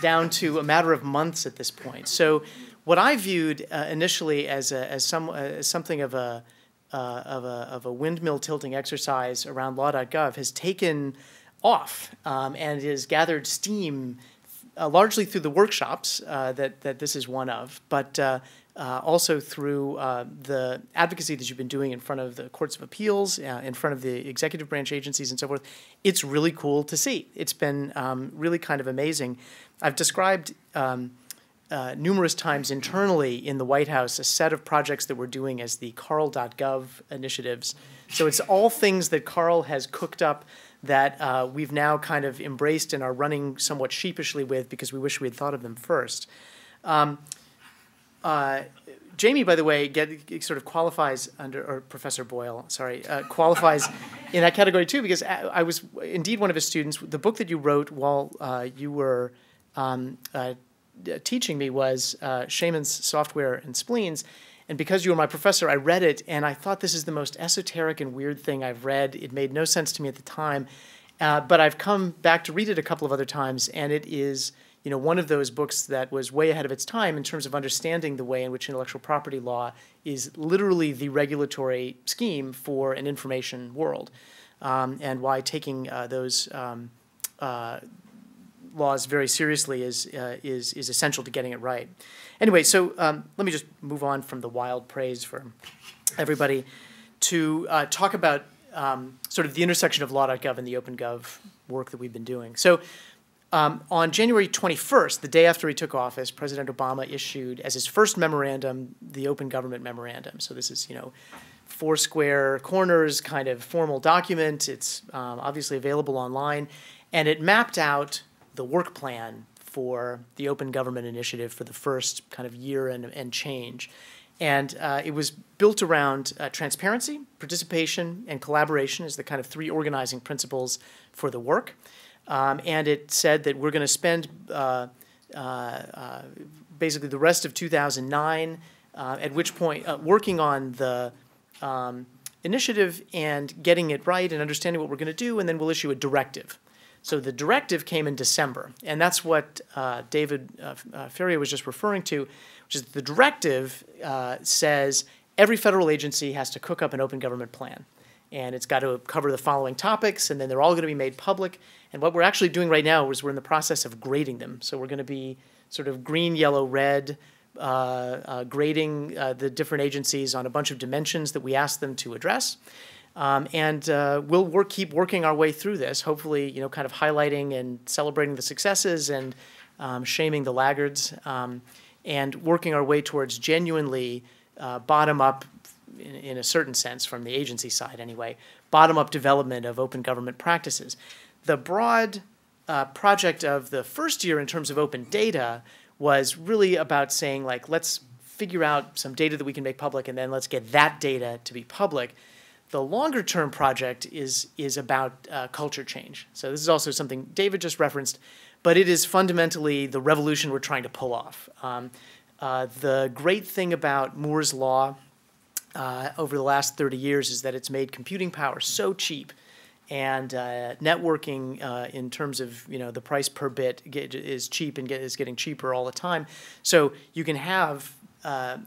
down to a matter of months at this point. So, what I viewed initially as something of a windmill tilting exercise around law.gov has taken off and has gathered steam, largely through the workshops that this is one of, but. Also through the advocacy that you've been doing in front of the courts of appeals, in front of the executive branch agencies and so forth. It's really cool to see. It's been really kind of amazing. I've described numerous times internally in the White House a set of projects that we're doing as the Carl.gov initiatives. So it's all things that Carl has cooked up that we've now kind of embraced and are running somewhat sheepishly with because we wish we had thought of them first. Jamie, by the way, sort of qualifies under, or Professor Boyle, sorry, qualifies in that category too, because I was indeed one of his students. The book that you wrote while you were teaching me was Shaman's Software and Spleens, and because you were my professor, I read it, and I thought this is the most esoteric and weird thing I've read. It made no sense to me at the time, but I've come back to read it a couple of other times, and it is... you know, one of those books that was way ahead of its time in terms of understanding the way in which intellectual property law is literally the regulatory scheme for an information world, and why taking those laws very seriously is essential to getting it right. Anyway, so let me just move on from the wild praise for everybody to talk about sort of the intersection of law.gov and the OpenGov work that we've been doing. So. On January 21st, the day after he took office, President Obama issued as his first memorandum the Open Government Memorandum. So this is, you know, four square corners kind of formal document. It's obviously available online, and it mapped out the work plan for the Open Government Initiative for the first kind of year and change. And it was built around transparency, participation, and collaboration as the kind of three organizing principles for the work. And it said that we're going to spend basically the rest of 2009, at which point working on the initiative and getting it right and understanding what we're going to do, and then we'll issue a directive. So the directive came in December, and that's what David Ferriero was just referring to, which is the directive says every federal agency has to cook up an open government plan. And it's got to cover the following topics, and then they're all going to be made public. And what we're actually doing right now is we're in the process of grading them. So we're going to be sort of green, yellow, red, grading the different agencies on a bunch of dimensions that we ask them to address. We'll keep working our way through this, hopefully, you know, kind of highlighting and celebrating the successes and shaming the laggards, and working our way towards genuinely bottom-up, in a certain sense, from the agency side anyway, bottom-up development of open government practices. The broad project of the first year in terms of open data was really about saying, like, let's figure out some data that we can make public, and then let's get that data to be public. The longer-term project is about culture change. So this is also something David just referenced, but it is fundamentally the revolution we're trying to pull off. The great thing about Moore's Law over the last 30 years is that it's made computing power so cheap, and networking in terms of, you know, the price per bit is cheap and is getting cheaper all the time. So you can have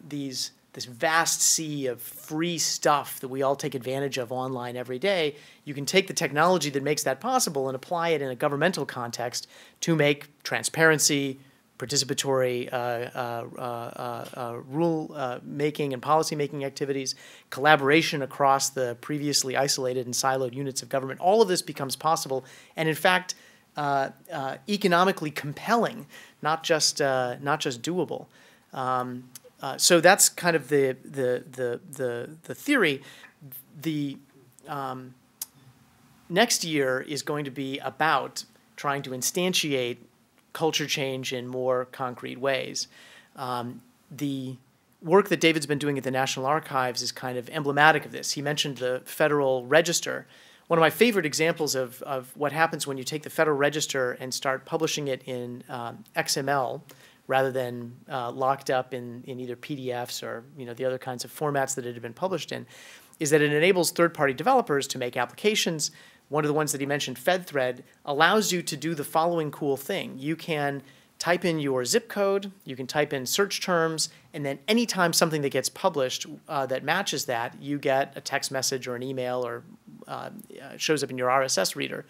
this vast sea of free stuff that we all take advantage of online every day. You can take the technology that makes that possible and apply it in a governmental context to make transparency, participatory rule-making and policy-making activities, collaboration across the previously isolated and siloed units of government. All of this becomes possible, and in fact, economically compelling, not just doable. So that's kind of the theory. The next year is going to be about trying to instantiate culture change in more concrete ways. The work that David's been doing at the National Archives is kind of emblematic of this. He mentioned the Federal Register. One of my favorite examples of what happens when you take the Federal Register and start publishing it in XML rather than locked up in either PDFs or, you know, the other kinds of formats that it had been published in, is that it enables third-party developers to make applications. One of the ones that he mentioned, FedThread, allows you to do the following cool thing. You can type in your zip code, you can type in search terms, and then anytime something that gets published that matches that, you get a text message or an email or shows up in your RSS reader.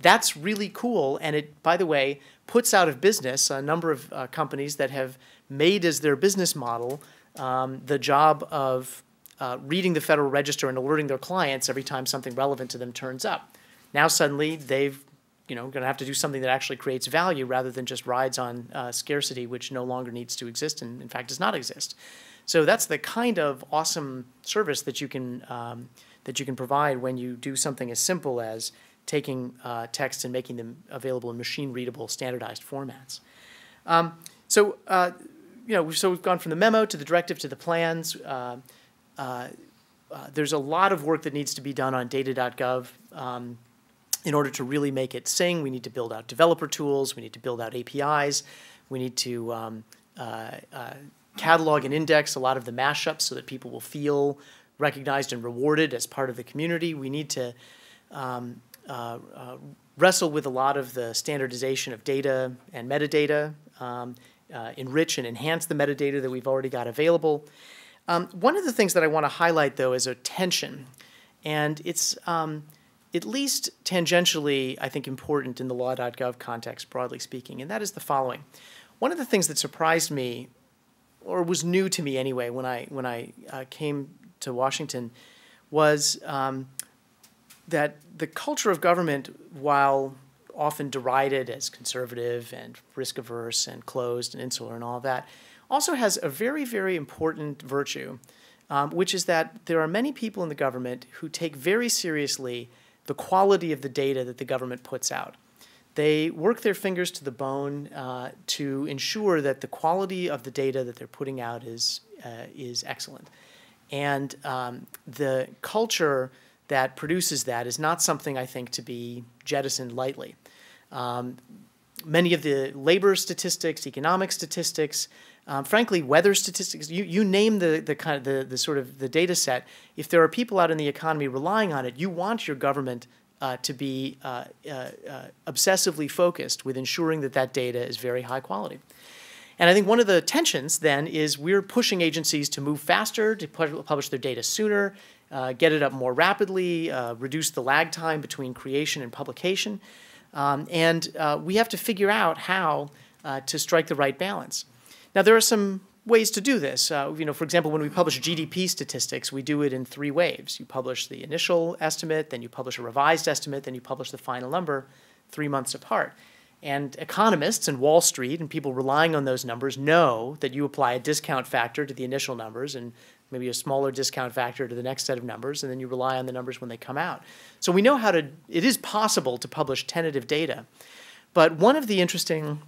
That's really cool, and it, by the way, puts out of business a number of companies that have made as their business model the job of reading the Federal Register and alerting their clients every time something relevant to them turns up. Now suddenly they've, you know, going to have to do something that actually creates value rather than just rides on scarcity, which no longer needs to exist and in fact does not exist. So that's the kind of awesome service that you can provide when you do something as simple as taking texts and making them available in machine-readable, standardized formats. You know, so we've gone from the memo to the directive to the plans. There's a lot of work that needs to be done on data.gov. In order to really make it sing, we need to build out developer tools, we need to build out APIs, we need to catalog and index a lot of the mashups so that people will feel recognized and rewarded as part of the community. We need to wrestle with a lot of the standardization of data and metadata, enrich and enhance the metadata that we've already got available. One of the things that I want to highlight, though, is a tension, and it's at least tangentially, I think, important in the law.gov context, broadly speaking, and that is the following. One of the things that surprised me, or was new to me anyway, when I came to Washington, was that the culture of government, while often derided as conservative and risk-averse and closed and insular and all that, also has a very, very important virtue, which is that there are many people in the government who take very seriously the quality of the data that the government puts out. They work their fingers to the bone to ensure that the quality of the data that they're putting out is excellent. And the culture that produces that is not something, I think, to be jettisoned lightly. Many of the labor statistics, economic statistics, frankly, weather statistics, you name the sort of the data set. If there are people out in the economy relying on it, you want your government to be obsessively focused with ensuring that that data is very high quality. And I think one of the tensions then is we're pushing agencies to move faster, to publish their data sooner, get it up more rapidly, reduce the lag time between creation and publication. And we have to figure out how to strike the right balance. Now, there are some ways to do this. You know, for example, when we publish GDP statistics, we do it in three waves. You publish the initial estimate, then you publish a revised estimate, then you publish the final number 3 months apart. And economists and Wall Street and people relying on those numbers know that you apply a discount factor to the initial numbers and maybe a smaller discount factor to the next set of numbers, and then you rely on the numbers when they come out. So we know how to, it is possible to publish tentative data. But one of the interesting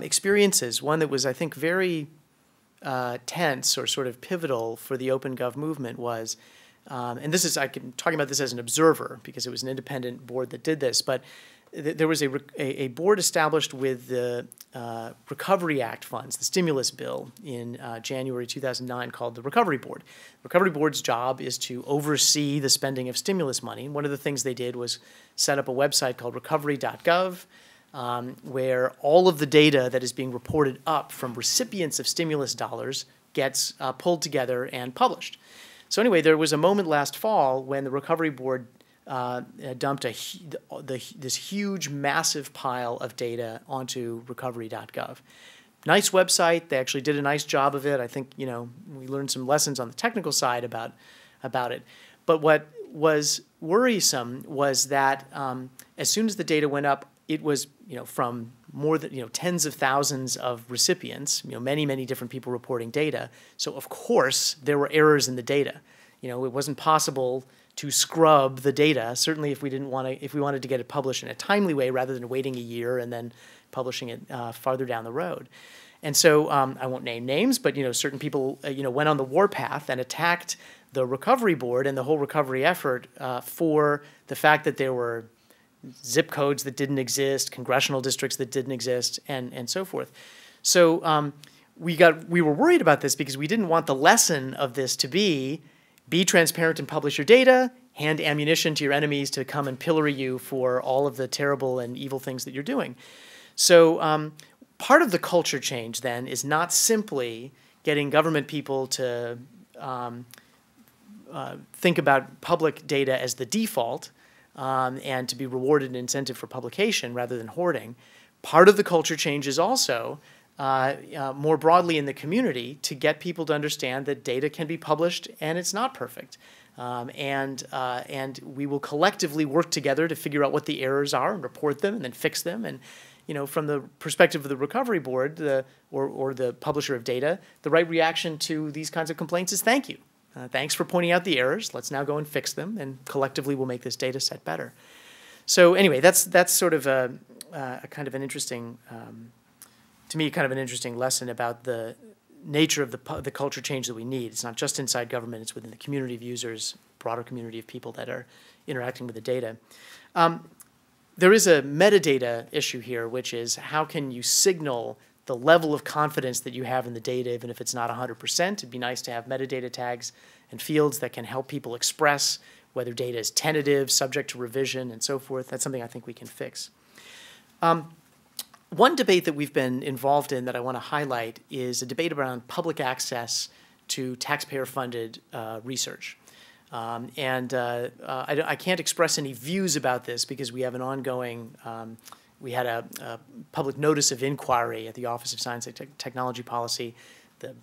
experiences, one that was, I think, very tense or sort of pivotal for the OpenGov movement was, and this is, I'm talking about this as an observer because it was an independent board that did this, but there was a board established with the Recovery Act funds, the stimulus bill in January 2009 called the Recovery Board. The Recovery Board's job is to oversee the spending of stimulus money. And one of the things they did was set up a website called recovery.gov where all of the data that is being reported up from recipients of stimulus dollars gets pulled together and published. So anyway, there was a moment last fall when the Recovery Board dumped this huge, massive pile of data onto recovery.gov. Nice website. They actually did a nice job of it. I think, you know, we learned some lessons on the technical side about it. But what was worrisome was that as soon as the data went up, it was, you know, from more than, you know, tens of thousands of recipients, you know, many, many different people reporting data. So of course there were errors in the data. You know, it wasn't possible to scrub the data, certainly if we didn't want to, if we wanted to get it published in a timely way rather than waiting a year and then publishing it farther down the road. And so I won't name names, but, you know, certain people, you know, went on the warpath and attacked the Recovery Board and the whole recovery effort for the fact that there were zip codes that didn't exist, congressional districts that didn't exist, and so forth. So we were worried about this because we didn't want the lesson of this to be transparent and publish your data, hand ammunition to your enemies to come and pillory you for all of the terrible and evil things that you're doing. So part of the culture change then is not simply getting government people to think about public data as the default and to be rewarded an incentive for publication rather than hoarding. Part of the culture change is also more broadly in the community to get people to understand that data can be published and it's not perfect. And we will collectively work together to figure out what the errors are and report them and then fix them. And, you know, from the perspective of the Recovery Board or the publisher of data, the right reaction to these kinds of complaints is thank you. Thanks for pointing out the errors. Let's now go and fix them, and collectively we'll make this data set better. So anyway, that's sort of a kind of an interesting, to me, kind of an interesting lesson about the nature of the culture change that we need. It's not just inside government. It's within the community of users, broader community of people that are interacting with the data. There is a metadata issue here, which is how can you signal the level of confidence that you have in the data, even if it's not 100%. It'd be nice to have metadata tags and fields that can help people express whether data is tentative, subject to revision, and so forth. That's something I think we can fix. One debate that we've been involved in that I want to highlight is a debate around public access to taxpayer-funded research. I can't express any views about this because we have an ongoing we had a public notice of inquiry at the Office of Science and Technology Policy. The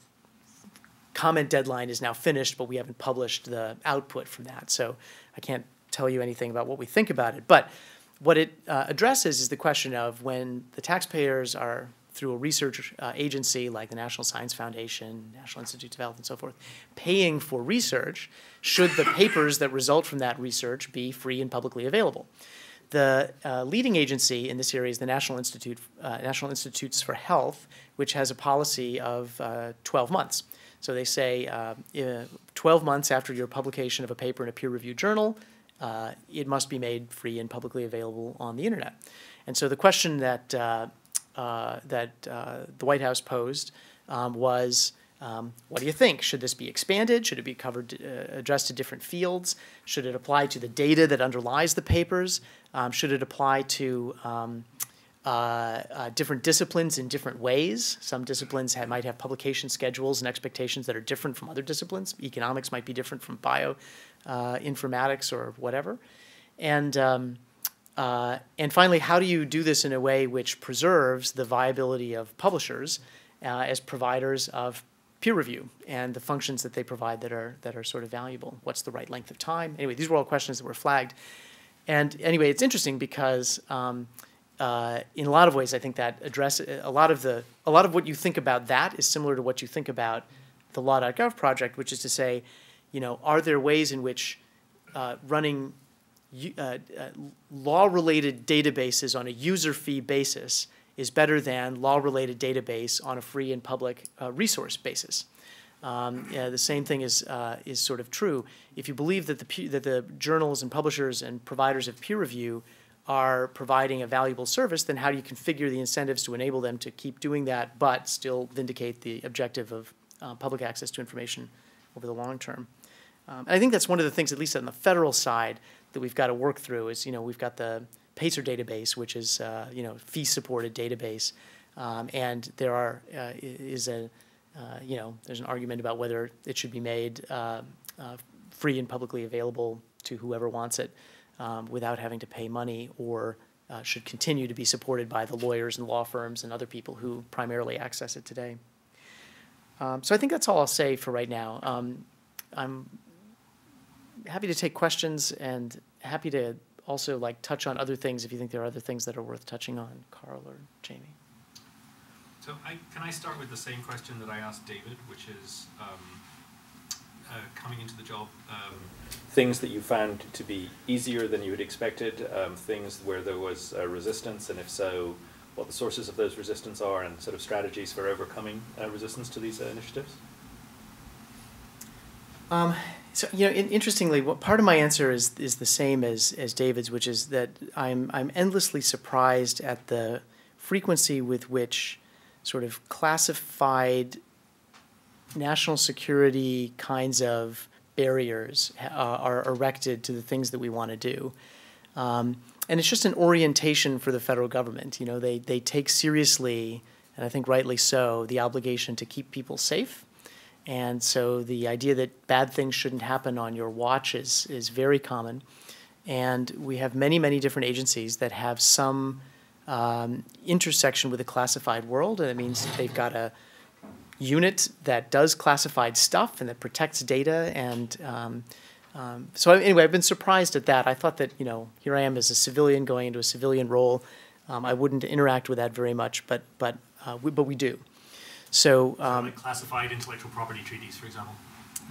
comment deadline is now finished, but we haven't published the output from that. So I can't tell you anything about what we think about it. But what it addresses is the question of when the taxpayers are, through a research agency like the National Science Foundation, National Institutes of Health, and so forth, paying for research, should the papers that result from that research be free and publicly available? The leading agency in this area is the National Institutes for Health, which has a policy of 12 months. So they say 12 months after your publication of a paper in a peer-reviewed journal, it must be made free and publicly available on the internet. And so the question that the White House posed was, What do you think? Should this be expanded? Should it be addressed to different fields? Should it apply to the data that underlies the papers? Should it apply to different disciplines in different ways? Some disciplines might have publication schedules and expectations that are different from other disciplines. Economics might be different from bioinformatics or whatever. And finally, how do you do this in a way which preserves the viability of publishers as providers of peer review and the functions that they provide that are sort of valuable? What's the right length of time? Anyway, these were all questions that were flagged. And anyway, it's interesting because in a lot of ways, I think that addresses a lot of what you think about that is similar to what you think about the Law.gov project, which is to say, you know, are there ways in which running law-related databases on a user fee basis is better than law-related database on a free and public resource basis. The same thing is sort of true. If you believe that the journals and publishers and providers of peer review are providing a valuable service, then how do you configure the incentives to enable them to keep doing that but still vindicate the objective of public access to information over the long term? And I think that's one of the things, at least on the federal side, that we've got to work through is, you know, we've got the PACER database, which is you know, fee-supported database, and there are you know, there's an argument about whether it should be made free and publicly available to whoever wants it without having to pay money, or should continue to be supported by the lawyers and law firms and other people who primarily access it today. So I think that's all I'll say for right now. I'm happy to take questions and happy to also like touch on other things if you think there are other things that are worth touching on, Carl or Jamie. So can I start with the same question that I asked David, which is coming into the job, things that you found to be easier than you had expected, things where there was resistance, and if so, what the sources of those resistance are, and sort of strategies for overcoming resistance to these initiatives? So, you know, interestingly, what part of my answer is the same as David's, which is that I'm endlessly surprised at the frequency with which sort of classified national security kinds of barriers are erected to the things that we want to do. And it's just an orientation for the federal government. You know, they take seriously, and I think rightly so, the obligation to keep people safe. And so the idea that bad things shouldn't happen on your watch is very common. And we have many, many different agencies that have some intersection with the classified world. And it means they've got a unit that does classified stuff and that protects data. And so anyway, I've been surprised at that. I thought that, you know, here I am as a civilian going into a civilian role. I wouldn't interact with that very much, but we do. So, like classified intellectual property treaties, for example.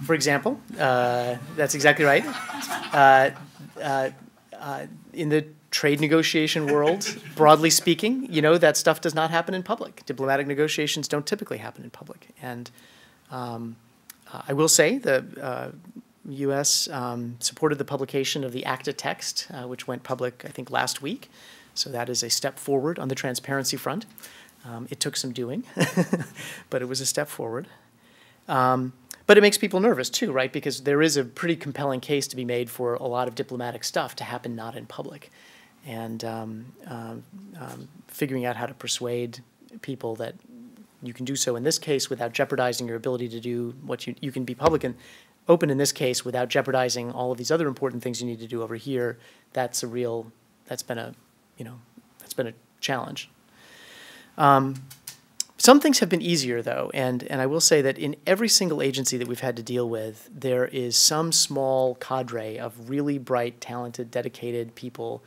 For example, that's exactly right. In the trade negotiation world, broadly speaking, you know, that stuff does not happen in public. Diplomatic negotiations don't typically happen in public. And I will say the U.S. Supported the publication of the ACTA text, which went public, I think, last week. So that is a step forward on the transparency front. It took some doing, but it was a step forward. But it makes people nervous too, right? Because there is a pretty compelling case to be made for a lot of diplomatic stuff to happen not in public. And figuring out how to persuade people that you can do so in this case without jeopardizing your ability to do what you can be public and open in this case without jeopardizing all of these other important things you need to do over here, that's been a challenge. Some things have been easier, though, and I will say that in every single agency that we've had to deal with, there is some small cadre of really bright, talented, dedicated people,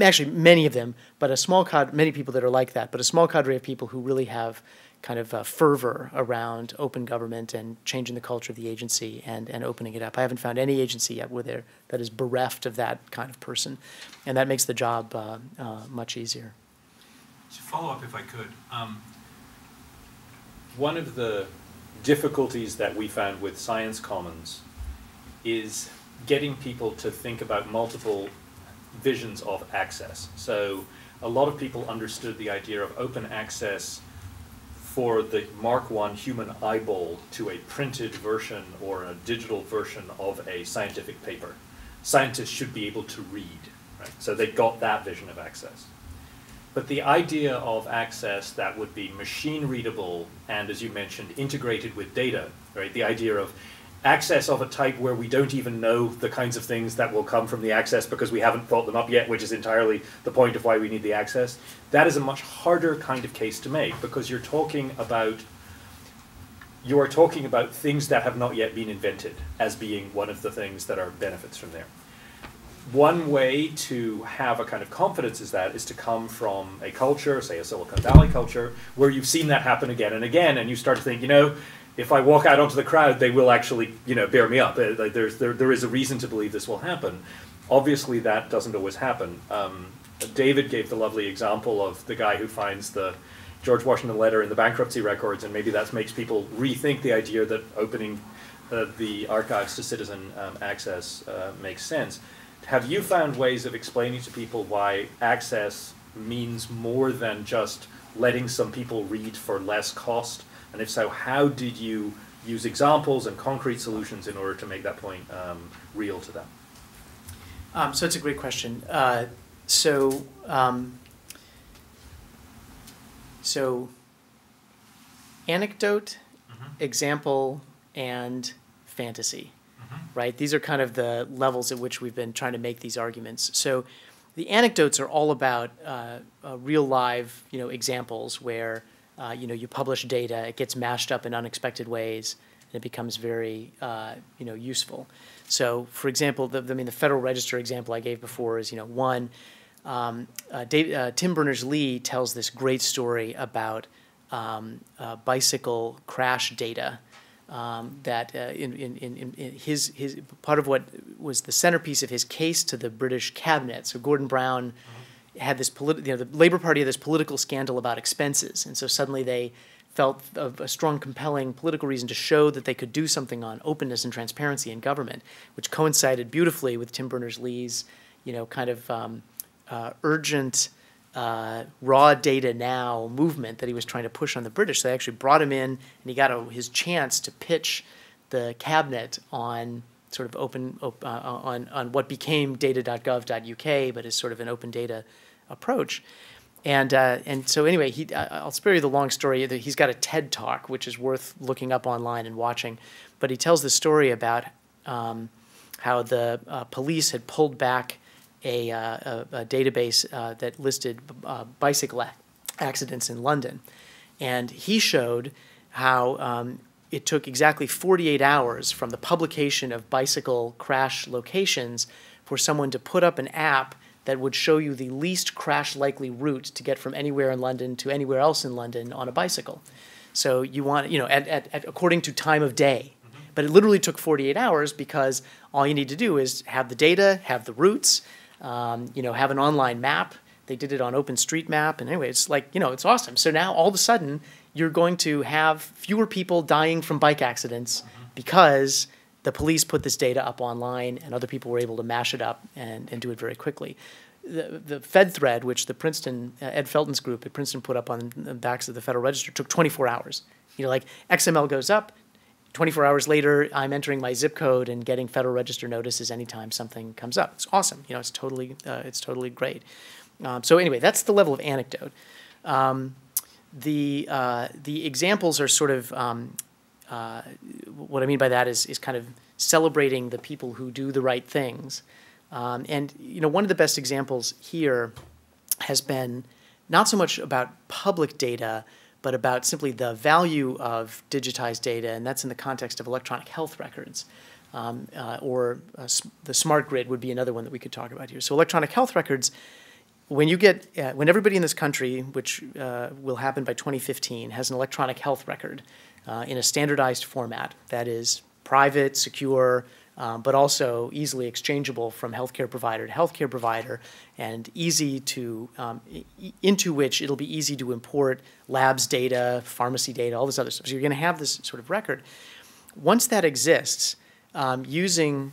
actually many of them, but a small many people that are like that, but a small cadre of people who really have kind of a fervor around open government and changing the culture of the agency and opening it up. I haven't found any agency yet where there that is bereft of that kind of person, and that makes the job much easier. To follow up, if I could, one of the difficulties that we found with Science Commons is getting people to think about multiple visions of access. So a lot of people understood the idea of open access for the Mark I human eyeball to a printed version or a digital version of a scientific paper. Scientists should be able to read, right? So they got that vision of access. But the idea of access that would be machine readable and, as you mentioned, integrated with data, right? The idea of access of a type where we don't even know the kinds of things that will come from the access because we haven't thought them up yet, which is entirely the point of why we need the access. That is a much harder kind of case to make because you are talking about things that have not yet been invented as being one of the things that are benefits from there. One way to have a kind of confidence is to come from a culture, say a Silicon Valley culture, where you've seen that happen again and again, and you start to think, you know, if I walk out onto the crowd, they will actually, you know, bear me up. There is a reason to believe this will happen. Obviously, that doesn't always happen. David gave the lovely example of the guy who finds the George Washington letter in the bankruptcy records, and maybe that makes people rethink the idea that opening the archives to citizen access makes sense. Have you found ways of explaining to people why access means more than just letting some people read for less cost? And if so, how did you use examples and concrete solutions in order to make that point real to them? So it's a great question. So anecdote, example, and fantasy. Right? These are kind of the levels at which we've been trying to make these arguments. So the anecdotes are all about real live, you know, examples where, you know, you publish data, it gets mashed up in unexpected ways, and it becomes very, you know, useful. So, for example, the Federal Register example I gave before is, you know, one, Tim Berners-Lee tells this great story about bicycle crash data. That in his part of what was the centerpiece of his case to the British cabinet. So Gordon Brown had this the Labour Party had this political scandal about expenses, and so suddenly they felt a strong, compelling political reason to show that they could do something on openness and transparency in government, which coincided beautifully with Tim Berners-Lee's, you know, kind of urgent raw data now movement that he was trying to push on the British. So they actually brought him in, and he got his chance to pitch the cabinet on sort of open on what became data.gov.uk, but is sort of an open data approach. And so anyway, I'll spare you the long story. He's got a TED talk which is worth looking up online and watching, but he tells the story about how the police had pulled back a database that listed bicycle accidents in London. And he showed how it took exactly 48 hours from the publication of bicycle crash locations for someone to put up an app that would show you the least crash-likely route to get from anywhere in London to anywhere else in London on a bicycle. So you want, you know, according to time of day. But it literally took 48 hours because all you need to do is have the data, have the routes, you know, have an online map. They did it on OpenStreetMap, and anyway, it's like, you know, it's awesome. So now all of a sudden, you're going to have fewer people dying from bike accidents because the police put this data up online, and other people were able to mash it up and do it very quickly. The Fed thread, which the Princeton Ed Felton's group at Princeton put up on the backs of the Federal Register, took 24 hours. You know, like XML goes up. 24 hours later, I'm entering my zip code and getting Federal Register notices anytime something comes up. It's awesome. You know, it's totally great. So anyway, that's the level of anecdote. The examples are sort of what I mean by that is kind of celebrating the people who do the right things. And you know, one of the best examples here has been not so much about public data, but about simply the value of digitized data, and that's in the context of electronic health records. The smart grid would be another one that we could talk about here. So electronic health records, when you get, when everybody in this country, which will happen by 2015, has an electronic health record in a standardized format that is private, secure, but also easily exchangeable from healthcare provider to healthcare provider, and easy to into which it'll be easy to import labs data, pharmacy data, all this other stuff. So you're going to have this sort of record. Once that exists, using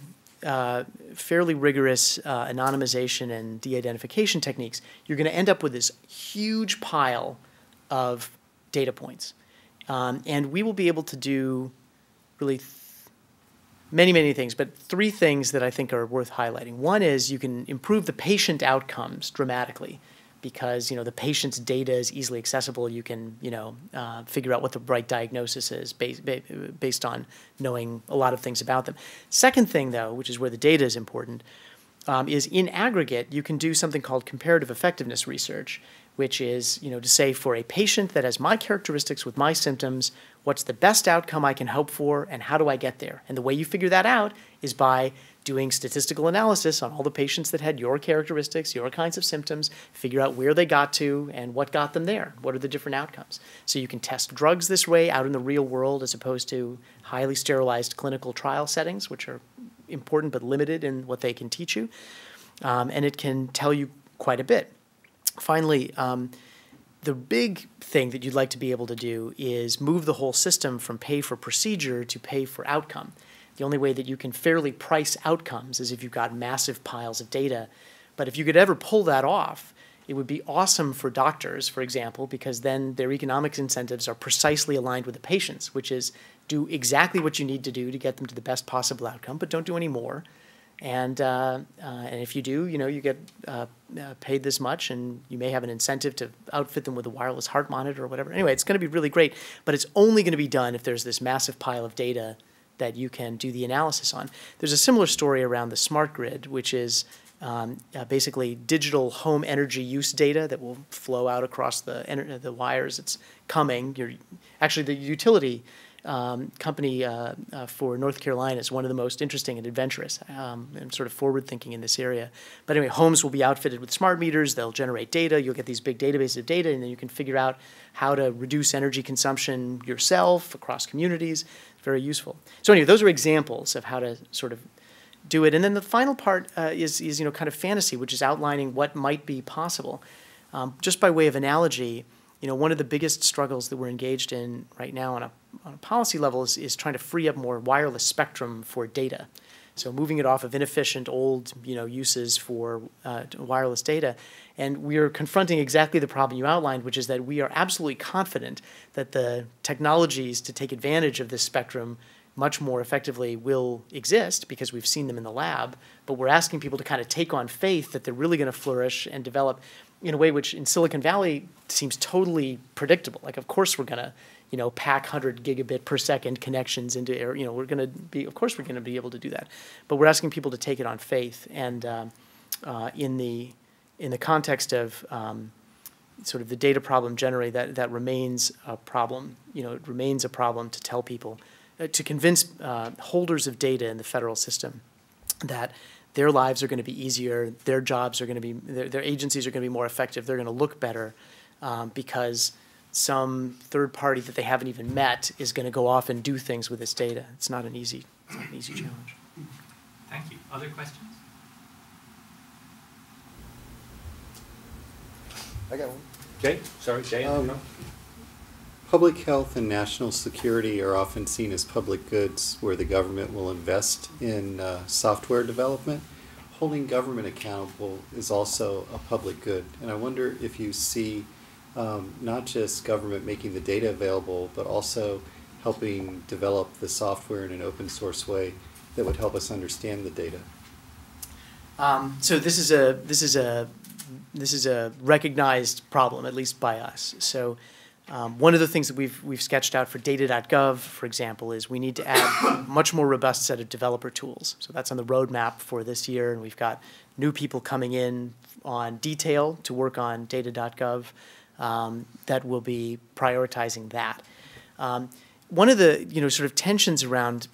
fairly rigorous anonymization and de-identification techniques, you're going to end up with this huge pile of data points. And we will be able to do really many things, but three things that I think are worth highlighting. One is you can improve the patient outcomes dramatically because, you know, the patient's data is easily accessible. You can, you know, figure out what the right diagnosis is based on knowing a lot of things about them. Second thing, though, which is where the data is important, is in aggregate you can do something called comparative effectiveness research, which is, you know, to say for a patient that has my characteristics with my symptoms, what's the best outcome I can hope for and how do I get there? And the way you figure that out is by doing statistical analysis on all the patients that had your characteristics, your kinds of symptoms, figure out where they got to and what got them there. What are the different outcomes? So you can test drugs this way out in the real world as opposed to highly sterilized clinical trial settings, which are important but limited in what they can teach you. And it can tell you quite a bit. Finally, the big thing that you'd like to be able to do is move the whole system from pay for procedure to pay for outcome. The only way that you can fairly price outcomes is if you've got massive piles of data. But if you could ever pull that off, it would be awesome for doctors, for example, because then their economics incentives are precisely aligned with the patients, which is do exactly what you need to do to get them to the best possible outcome, but don't do any more. And if you do, you know, you get paid this much, and you may have an incentive to outfit them with a wireless heart monitor or whatever. Anyway, it's going to be really great, but it's only going to be done if there's this massive pile of data that you can do the analysis on. There's a similar story around the smart grid, which is basically digital home energy use data that will flow out across the wires. It's coming. Actually, the utility company for North Carolina is one of the most interesting and adventurous and sort of forward-thinking in this area. But anyway, homes will be outfitted with smart meters. They'll generate data. You'll get these big databases of data, and then you can figure out how to reduce energy consumption yourself across communities. It's very useful. So anyway, those are examples of how to sort of do it. And then the final part is you know, kind of fantasy, which is outlining what might be possible. Just by way of analogy, you know, one of the biggest struggles that we're engaged in right now on a policy level is trying to free up more wireless spectrum for data. So moving it off of inefficient old, you know, uses for wireless data. And we are confronting exactly the problem you outlined, which is that we are absolutely confident that the technologies to take advantage of this spectrum much more effectively will exist because we've seen them in the lab. But we're asking people to kind of take on faith that they're really going to flourish and develop in a way which in Silicon Valley seems totally predictable. Like, of course we're going to, you know, pack 100 gigabit per second connections into air. You know, we're going to be, of course we're going to be able to do that. But we're asking people to take it on faith. And in the context of sort of the data problem generally, that remains a problem. You know, it remains a problem to tell people, to convince holders of data in the federal system that their lives are going to be easier, their jobs are going to be, their agencies are going to be more effective, they're going to look better because some third party that they haven't even met is going to go off and do things with this data. It's not an easy challenge. Thank you. Other questions? I got one. Jay? Sorry, Jay. Public health and national security are often seen as public goods where the government will invest in software development. Holding government accountable is also a public good. And I wonder if you see not just government making the data available, but also helping develop the software in an open source way that would help us understand the data. So this is a recognized problem, at least by us. So one of the things that we've sketched out for data.gov, for example, is we need to add a much more robust set of developer tools. So that's on the roadmap for this year, and we've got new people coming in on detail to work on data.gov that will be prioritizing that. One of the sort of tensions around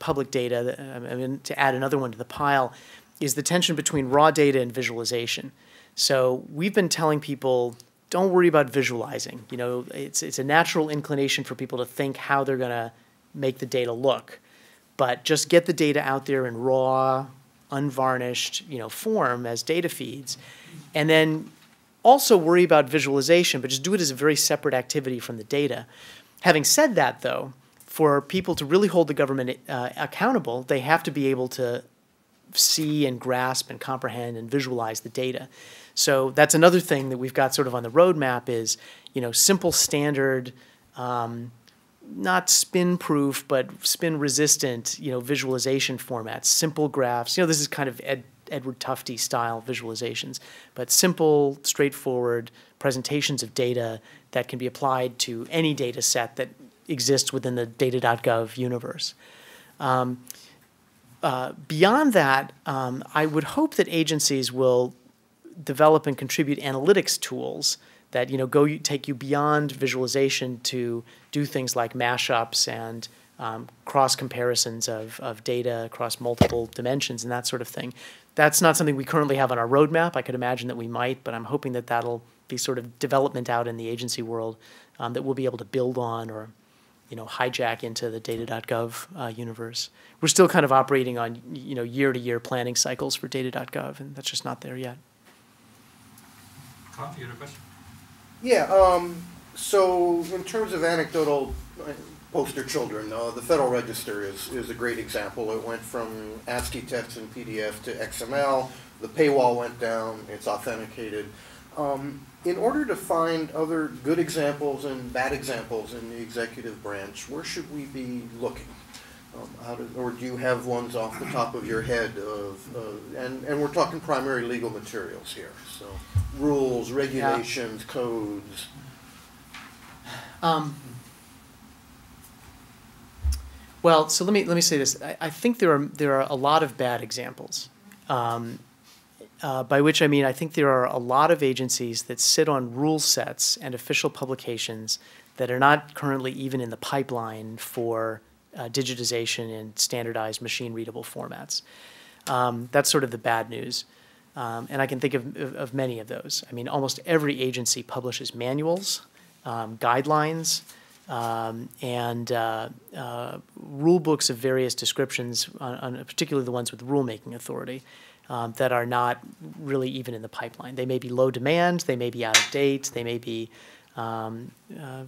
public data, I mean, to add another one to the pile, is the tension between raw data and visualization. So we've been telling people, don't worry about visualizing. You know, it's a natural inclination for people to think how they're going to make the data look, but just get the data out there in raw, unvarnished, form as data feeds, and then also worry about visualization, but just do it as a very separate activity from the data. Having said that, though, for people to really hold the government accountable, they have to be able to see and grasp and comprehend and visualize the data. So that's another thing that we've got sort of on the roadmap is, simple standard not spin-proof, but spin-resistant, visualization formats, simple graphs. This is kind of Edward Tufte style visualizations, but simple, straightforward presentations of data that can be applied to any data set that exists within the data.gov universe. Beyond that, I would hope that agencies will develop and contribute analytics tools that take you beyond visualization to do things like mashups and cross comparisons of data across multiple dimensions and that sort of thing. That's not something we currently have on our roadmap. I could imagine that we might, but I'm hoping that that'll be sort of development out in the agency world that we'll be able to build on or hijack into the data.gov universe. We're still kind of operating on year-to-year planning cycles for data.gov, and that's just not there yet. Carl, you had a question? Yeah, so in terms of anecdotal poster children, the Federal Register is a great example. It went from ASCII text and PDF to XML. The paywall went down. It's authenticated. In order to find other good examples and bad examples in the executive branch, where should we be looking? Or do you have ones off the top of your head of, and we're talking primary legal materials here, so rules, regulations, codes. Well, so let me say this. I think there are a lot of bad examples, by which I mean I think there are a lot of agencies that sit on rule sets and official publications that are not currently even in the pipeline for digitization in standardized machine-readable formats. That's sort of the bad news. And I can think of many of those. I mean, almost every agency publishes manuals, guidelines, and rule books of various descriptions, on particularly the ones with rulemaking authority, that are not really even in the pipeline. They may be low demand, they may be out of date, they may be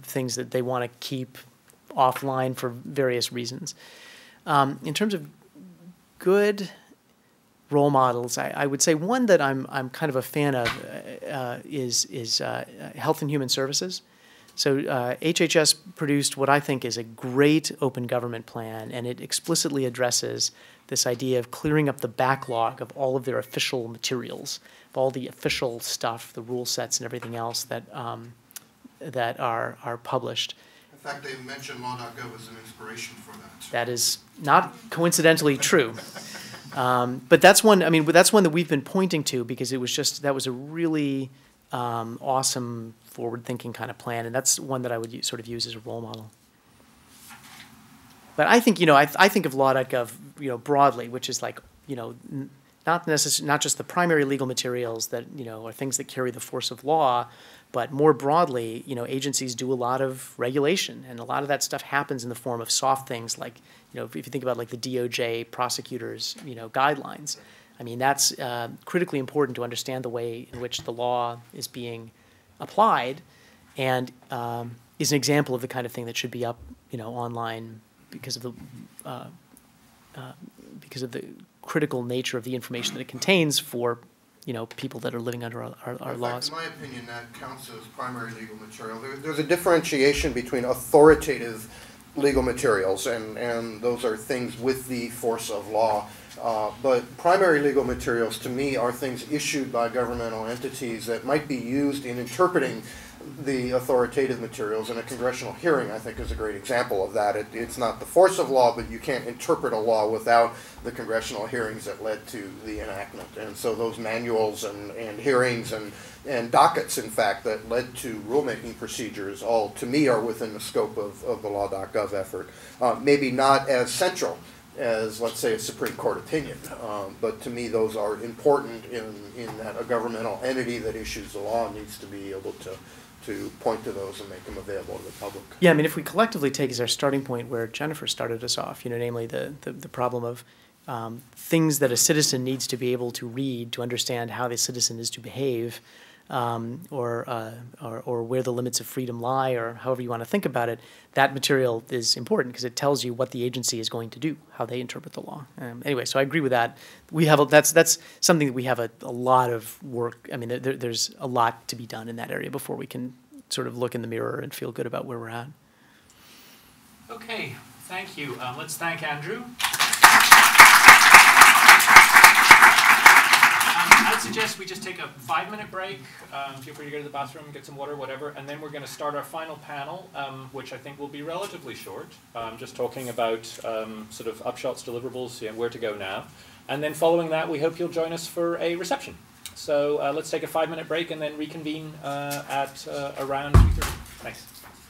things that they want to keep offline for various reasons. In terms of good role models, I would say one that I'm kind of a fan of is Health and Human Services. So HHS produced what I think is a great open government plan, and it explicitly addresses this idea of clearing up the backlog of all of their official materials, of all the official stuff, the rule sets and everything else that, that are published. In fact, they mentioned Law.gov as an inspiration for that. That is not coincidentally true. But that's one, I mean, that's one that we've been pointing to because it was just, that was a really awesome forward-thinking kind of plan, and that's one that I would sort of use as a role model. But I think, I think of Law.gov, broadly, which is like, not just the primary legal materials that, are things that carry the force of law, but more broadly, agencies do a lot of regulation, and a lot of that stuff happens in the form of soft things like, if you think about like the DOJ prosecutors, guidelines. I mean, that's critically important to understand the way in which the law is being applied, and is an example of the kind of thing that should be up, online because of the critical nature of the information that it contains for people that are living under our laws. In my opinion, that counts as primary legal material. There's a differentiation between authoritative legal materials, and those are things with the force of law. But primary legal materials, to me, are things issued by governmental entities that might be used in interpreting the authoritative materials, and a congressional hearing, I think, is a great example of that. It's not the force of law, but you can't interpret a law without the congressional hearings that led to the enactment. And so those manuals and hearings and dockets, in fact, that led to rulemaking procedures all, to me, are within the scope of the Law.gov effort. Maybe not as central as, let's say, a Supreme Court opinion, but to me those are important in that a governmental entity that issues the law needs to be able to point to those and make them available to the public. Yeah, I mean, if we collectively take as our starting point where Jennifer started us off, namely the problem of things that a citizen needs to be able to read to understand how the citizen is to behave, or where the limits of freedom lie, or however you want to think about it, that material is important because it tells you what the agency is going to do, how they interpret the law. Anyway, so I agree with that. We have that's something that we have a lot of work. I mean, there's a lot to be done in that area before we can sort of look in the mirror and feel good about where we're at. Okay, thank you. Let's thank Andrew. I'd suggest we just take a 5-minute break. Feel free to go to the bathroom, get some water, whatever, and then we're going to start our final panel, which I think will be relatively short, just talking about sort of upshots, deliverables, and where to go now. And then following that, we hope you'll join us for a reception. So let's take a 5-minute break and then reconvene at around 2:30. Thanks.